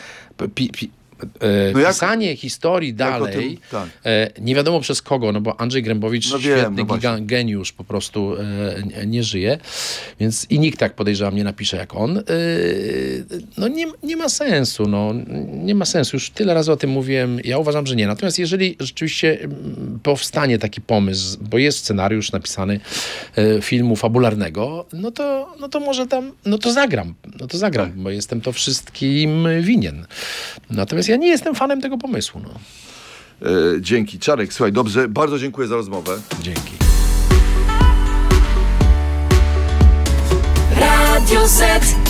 Pi, pi, E, no pisanie jak, historii dalej, tym, tak. e, nie wiadomo przez kogo, no bo Andrzej Grębowicz, no wiem, świetny no gigan, geniusz, po prostu e, nie, nie żyje, więc i nikt tak, podejrzewam, nie napisze jak on. E, no nie, nie ma sensu, no nie ma sensu, już tyle razy o tym mówiłem, ja uważam, że nie. Natomiast jeżeli rzeczywiście powstanie taki pomysł, bo jest scenariusz napisany e, filmu fabularnego, no to, no to może tam, no to zagram, no to zagram, tak. bo jestem to wszystkim winien. Natomiast ja nie jestem fanem tego pomysłu. No. E, dzięki. Czarek, słuchaj, dobrze. Bardzo dziękuję za rozmowę. Dzięki. Radio Z.